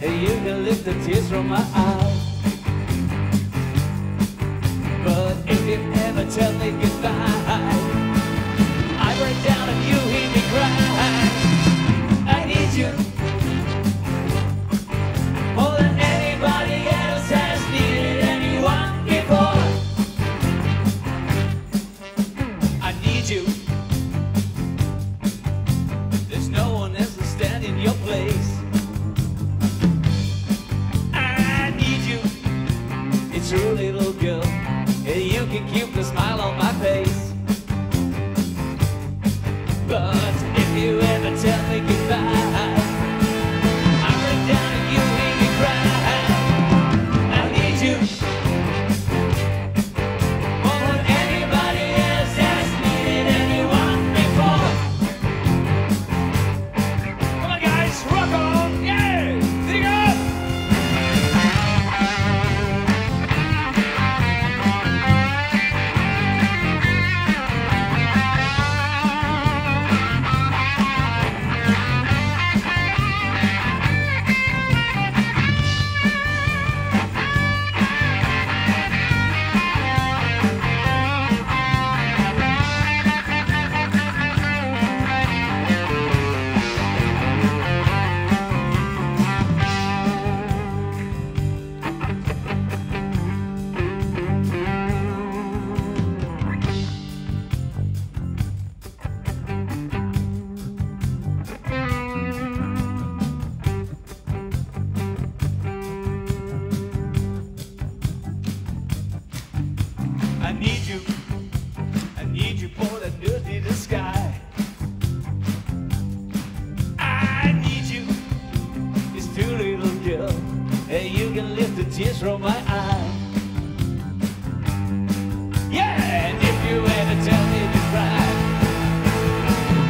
And you can lift the tears from my eyes. But if you ever tell me goodbye, I break down and you hear me cry. I need you more than anybody else has needed anyone before. I need you. There's no one else to stand in your place. True little girl, and you can keep the smile on my face. But if you ever tell me goodbye, I break down and you make me cry. I need you more than anybody else has needed anyone before. Come on guys, rock on, yeah, sing up. lift the tears from my eyes. Yeah, and if you ever tell me to cry,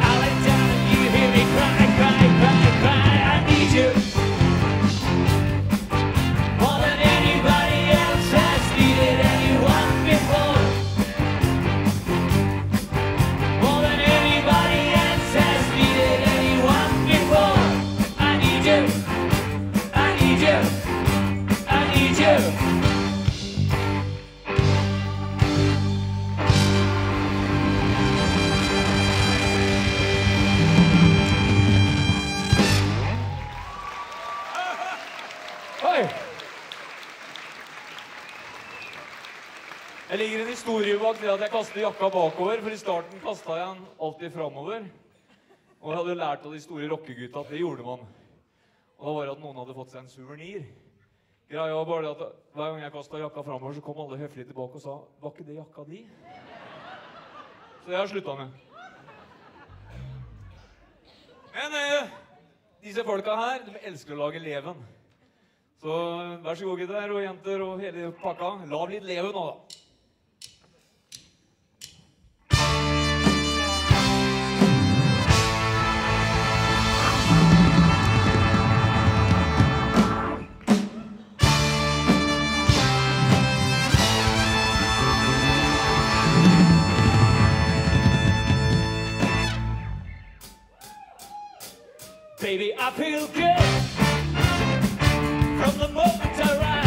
I'll let down if you hear me cry, cry, cry, cry. I need you more than anybody else has needed anyone before. More than anybody else has needed anyone before. I need you, I need you, I need you. Jeg ligger en historie bak det at jeg kastet jakka bakover, for i starten kastet jeg den alltid fremover. Og jeg hadde lært av de store rockegutta at det gjorde man. Og da var det at noen hadde fått seg en suvenir. Greia var bare det at hver gang jeg kastet jakka fremover, så kom alle høflig tilbake og sa, var ikke det jakka di? Så det har jeg sluttet med. Men disse folka her, de elsker å lage leven. Så vær så god gutter og jenter og hele pakka, la litt leven nå da. Baby, I feel good from the moment I rise.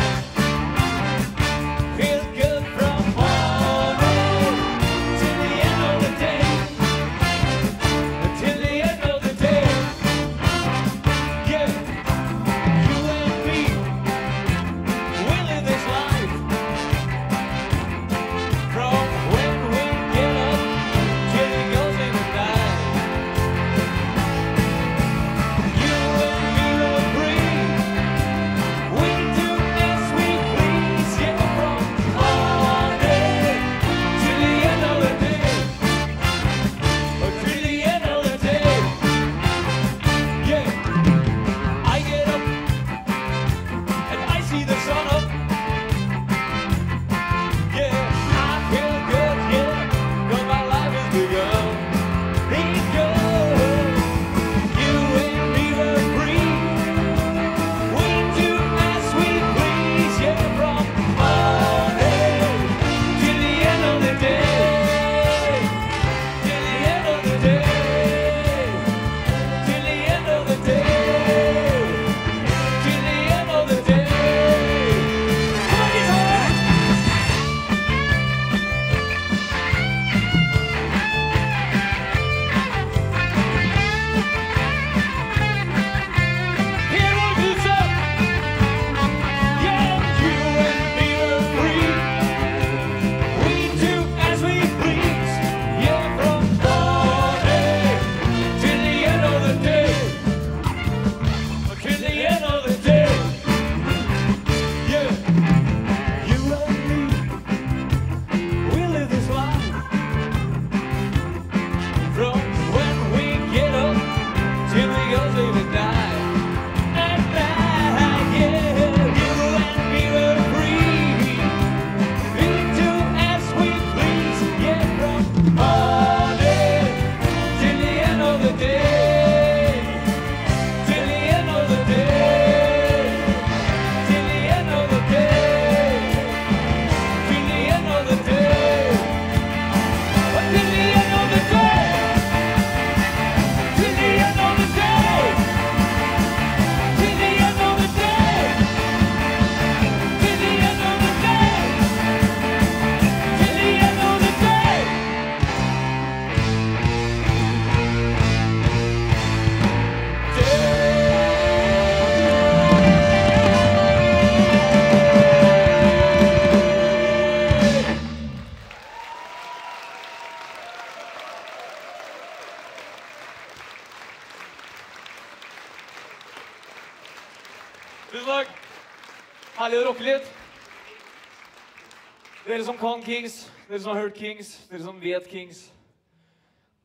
Dere som kan Kings, dere som har hørt Kings, dere som vet Kings,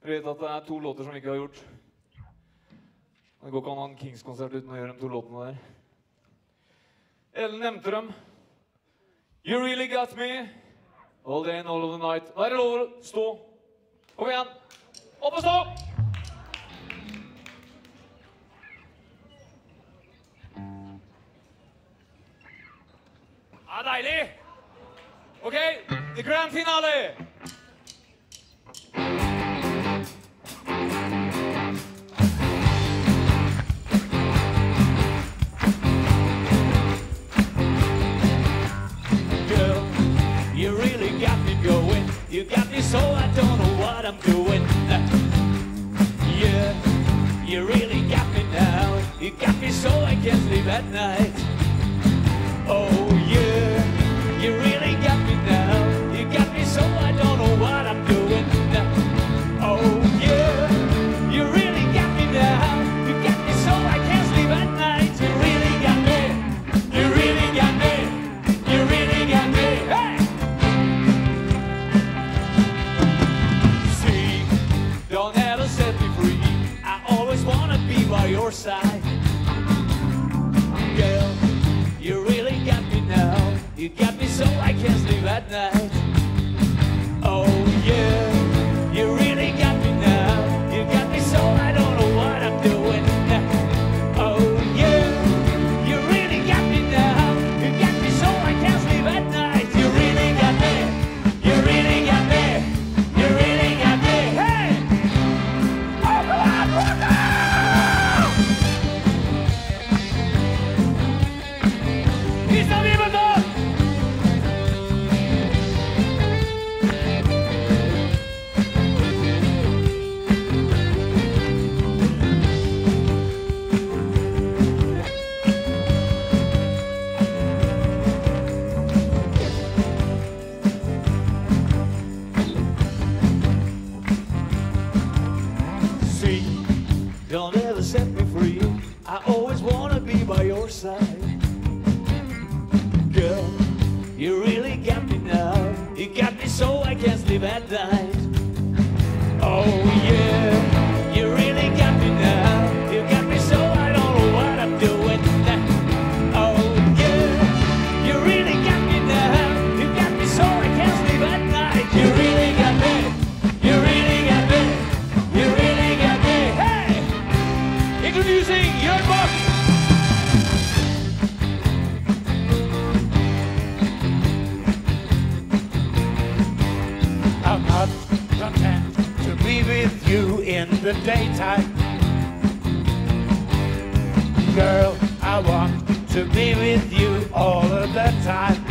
dere vet at det er to låter som vi ikke har gjort. Det går ikke an å ha en Kings-konsert uten å gjøre de to låtene der. Ellen Emtrum. You really got me. All day and all of the night. Nå er det lov å stå. Kom igjen. Opp og stå! Ja, deilig! Ok, the grand finale! You got me so I don't know what I'm doing. Yeah, you really got me now. You got me so I can't sleep at night. Oh yeah, you really got me now. You got me so I don't know what I'm doing. Oh yeah, you really got me now. You got me so I can't sleep at night. You really got me. You really got me. You really got me. Hey! By your side, girl, you really got me now. You got me so I can't sleep at night. Oh yeah, you really got me now. You got me so I don't know what I'm doing. Oh yeah, you really got me now. You got me so I can't sleep at night. You really got me. You really got me. You really got me. Hey! Oh my God! Set me free. I always wanna be by your side. Girl, you really got me now. You got me so I can't sleep at night. Oh yeah, you really got me now. You got me so I don't know what I'm doing. Oh yeah, you really got me now. You got me so I can't sleep at night. You really got me. You really got me. You really got me. Hey! Introducing your book. I'm not content to be with you in the daytime. Girl, I want to be with you all of the time.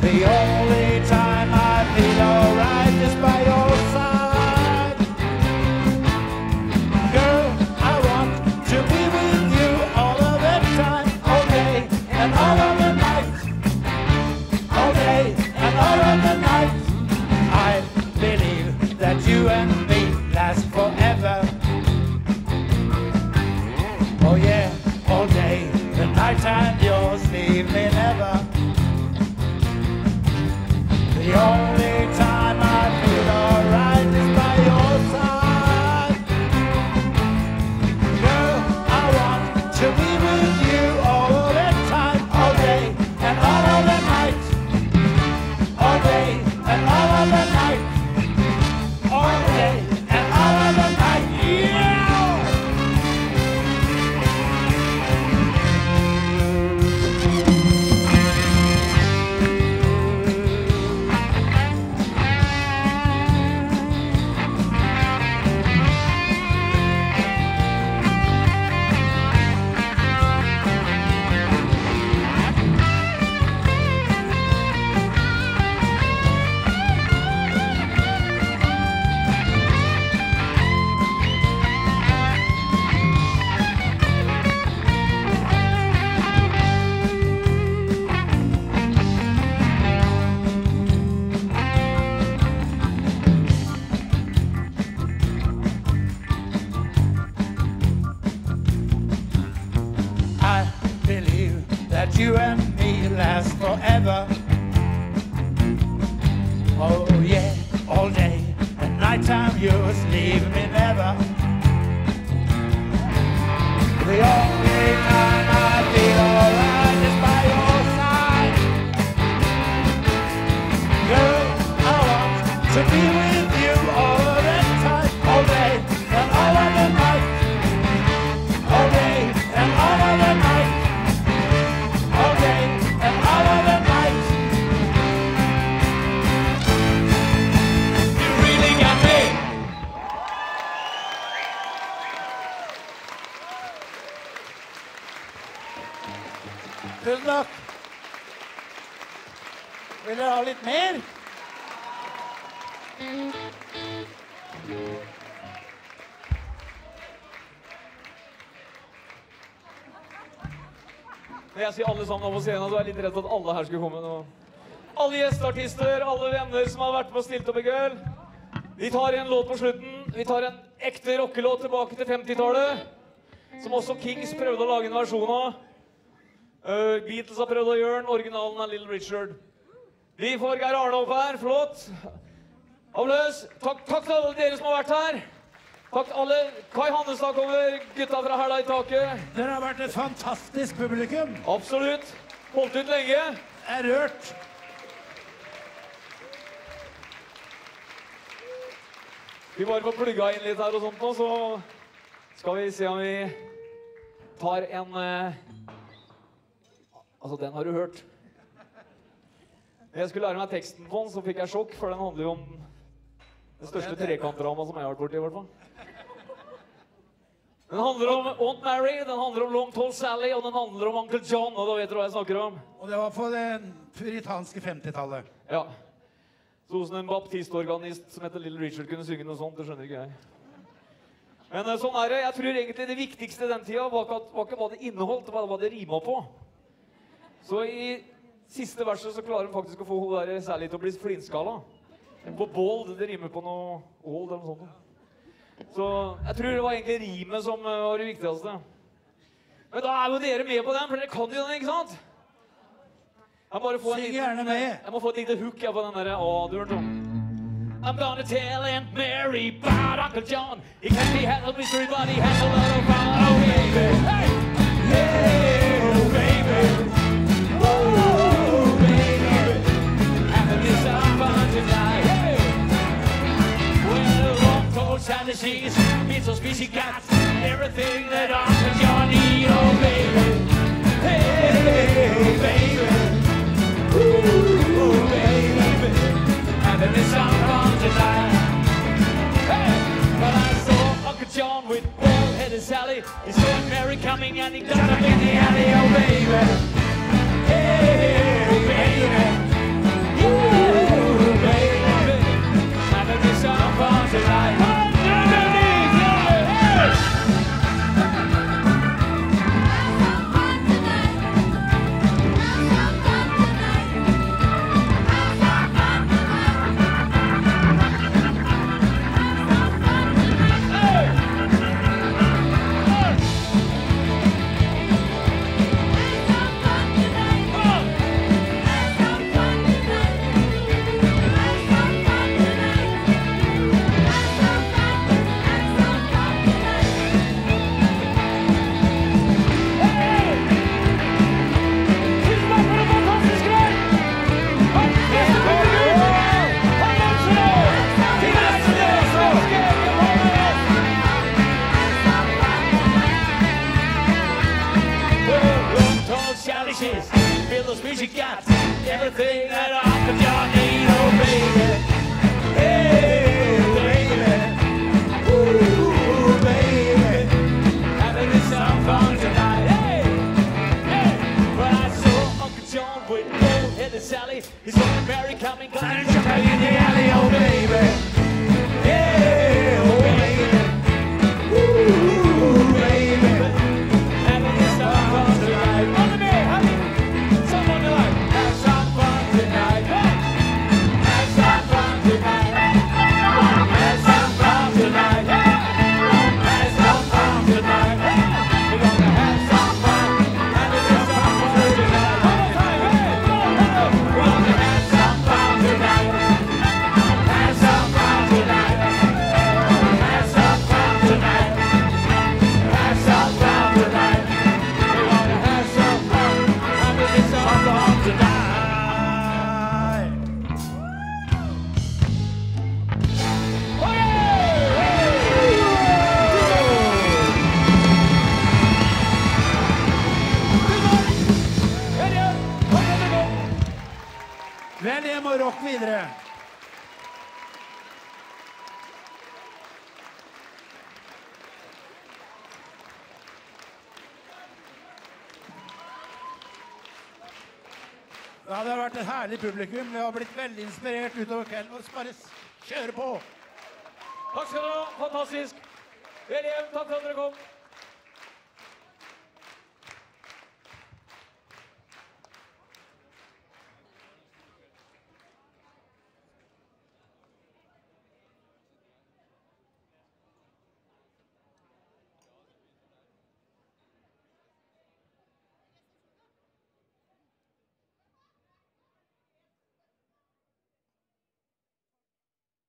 The only time I feel alright is by your side. You and me last forever. Oh yeah, all day, the night and yours leave me never. The only time I feel alright is by your side. Girl, I want to be with you all of the time, all day and all of the night. All day and all of the night. All day and all of the night, you and me last forever. Oh yeah, all day and nighttime yours leave me never. Alle sammen opp på scenen, så er jeg litt redd at alle her skulle komme nå. Alle gjesteartister, alle venner som har vært med og stilt opp i gøl. Vi tar en låt på slutten. Vi tar en ekte rockelåt tilbake til 50-tallet, som også Kings prøvde å lage en versjon av. Beatles har prøvd å gjøre den, originalen er Little Richard. Vi får Geir Arne opp her, flott. Avløs, takk til alle dere som har vært her. Takk alle. Kai Hannestad kommer, gutta fra Herla i taket. Dere har vært et fantastisk publikum. Absolutt. Holdt ut lenge. Jeg er rørt. Vi bare får plugga inn litt her og sånt nå, så skal vi se om vi tar en... Altså, den har du hørt. Jeg skulle lære meg teksten på den, så fikk jeg sjokk, for den handler jo om den største trekantdrama som jeg har vært borti, i hvert fall. Den handler om Aunt Mary, den handler om Long Tall Sally, og den handler om Uncle John, og da vet du hva jeg snakker om. Og det var på det puritanske 50-tallet. Ja. Så som en baptistorganist som heter Little Richard kunne synge noe sånt, det skjønner ikke jeg. Men sånn er det. Jeg tror egentlig det viktigste den tiden var ikke hva det inneholdt, det var hva det rimet på. Så i siste verset så klarer de faktisk å få hun der Sally til å bli flinskala. På bold, det rimer på noe old eller noe sånt. Ja. Så jeg tror det var egentlig rimet som var det viktigste. Men da er jo dere med på den, for dere kan jo den, ikke sant? Syng gjerne med! Jeg må få et lite hook på den der A-duren. I'm gonna tell Aunt Mary about Uncle John. He can't be handled mystery, but he has a lot of fun. Oh baby, hey! Yeah, oh baby. Oh baby. Having this fun tonight. And she's been so sweet, she got everything that Uncle John needs. Oh baby, hey, oh baby, ooh, oh baby, having this fun tonight. Hey, but I saw Uncle John with bald-headed Sally. He saw Mary coming and he got up in the alley. Oh baby, hey, oh baby, ooh, baby, having this fun tonight. Vel hjem og rock videre. Ja, det har vært et herlig publikum. Vi har blitt veldig inspirert utover kvelden. Og bare kjøre på. Takk skal du ha. Fantastisk. Vel hjem. Takk for at dere kom.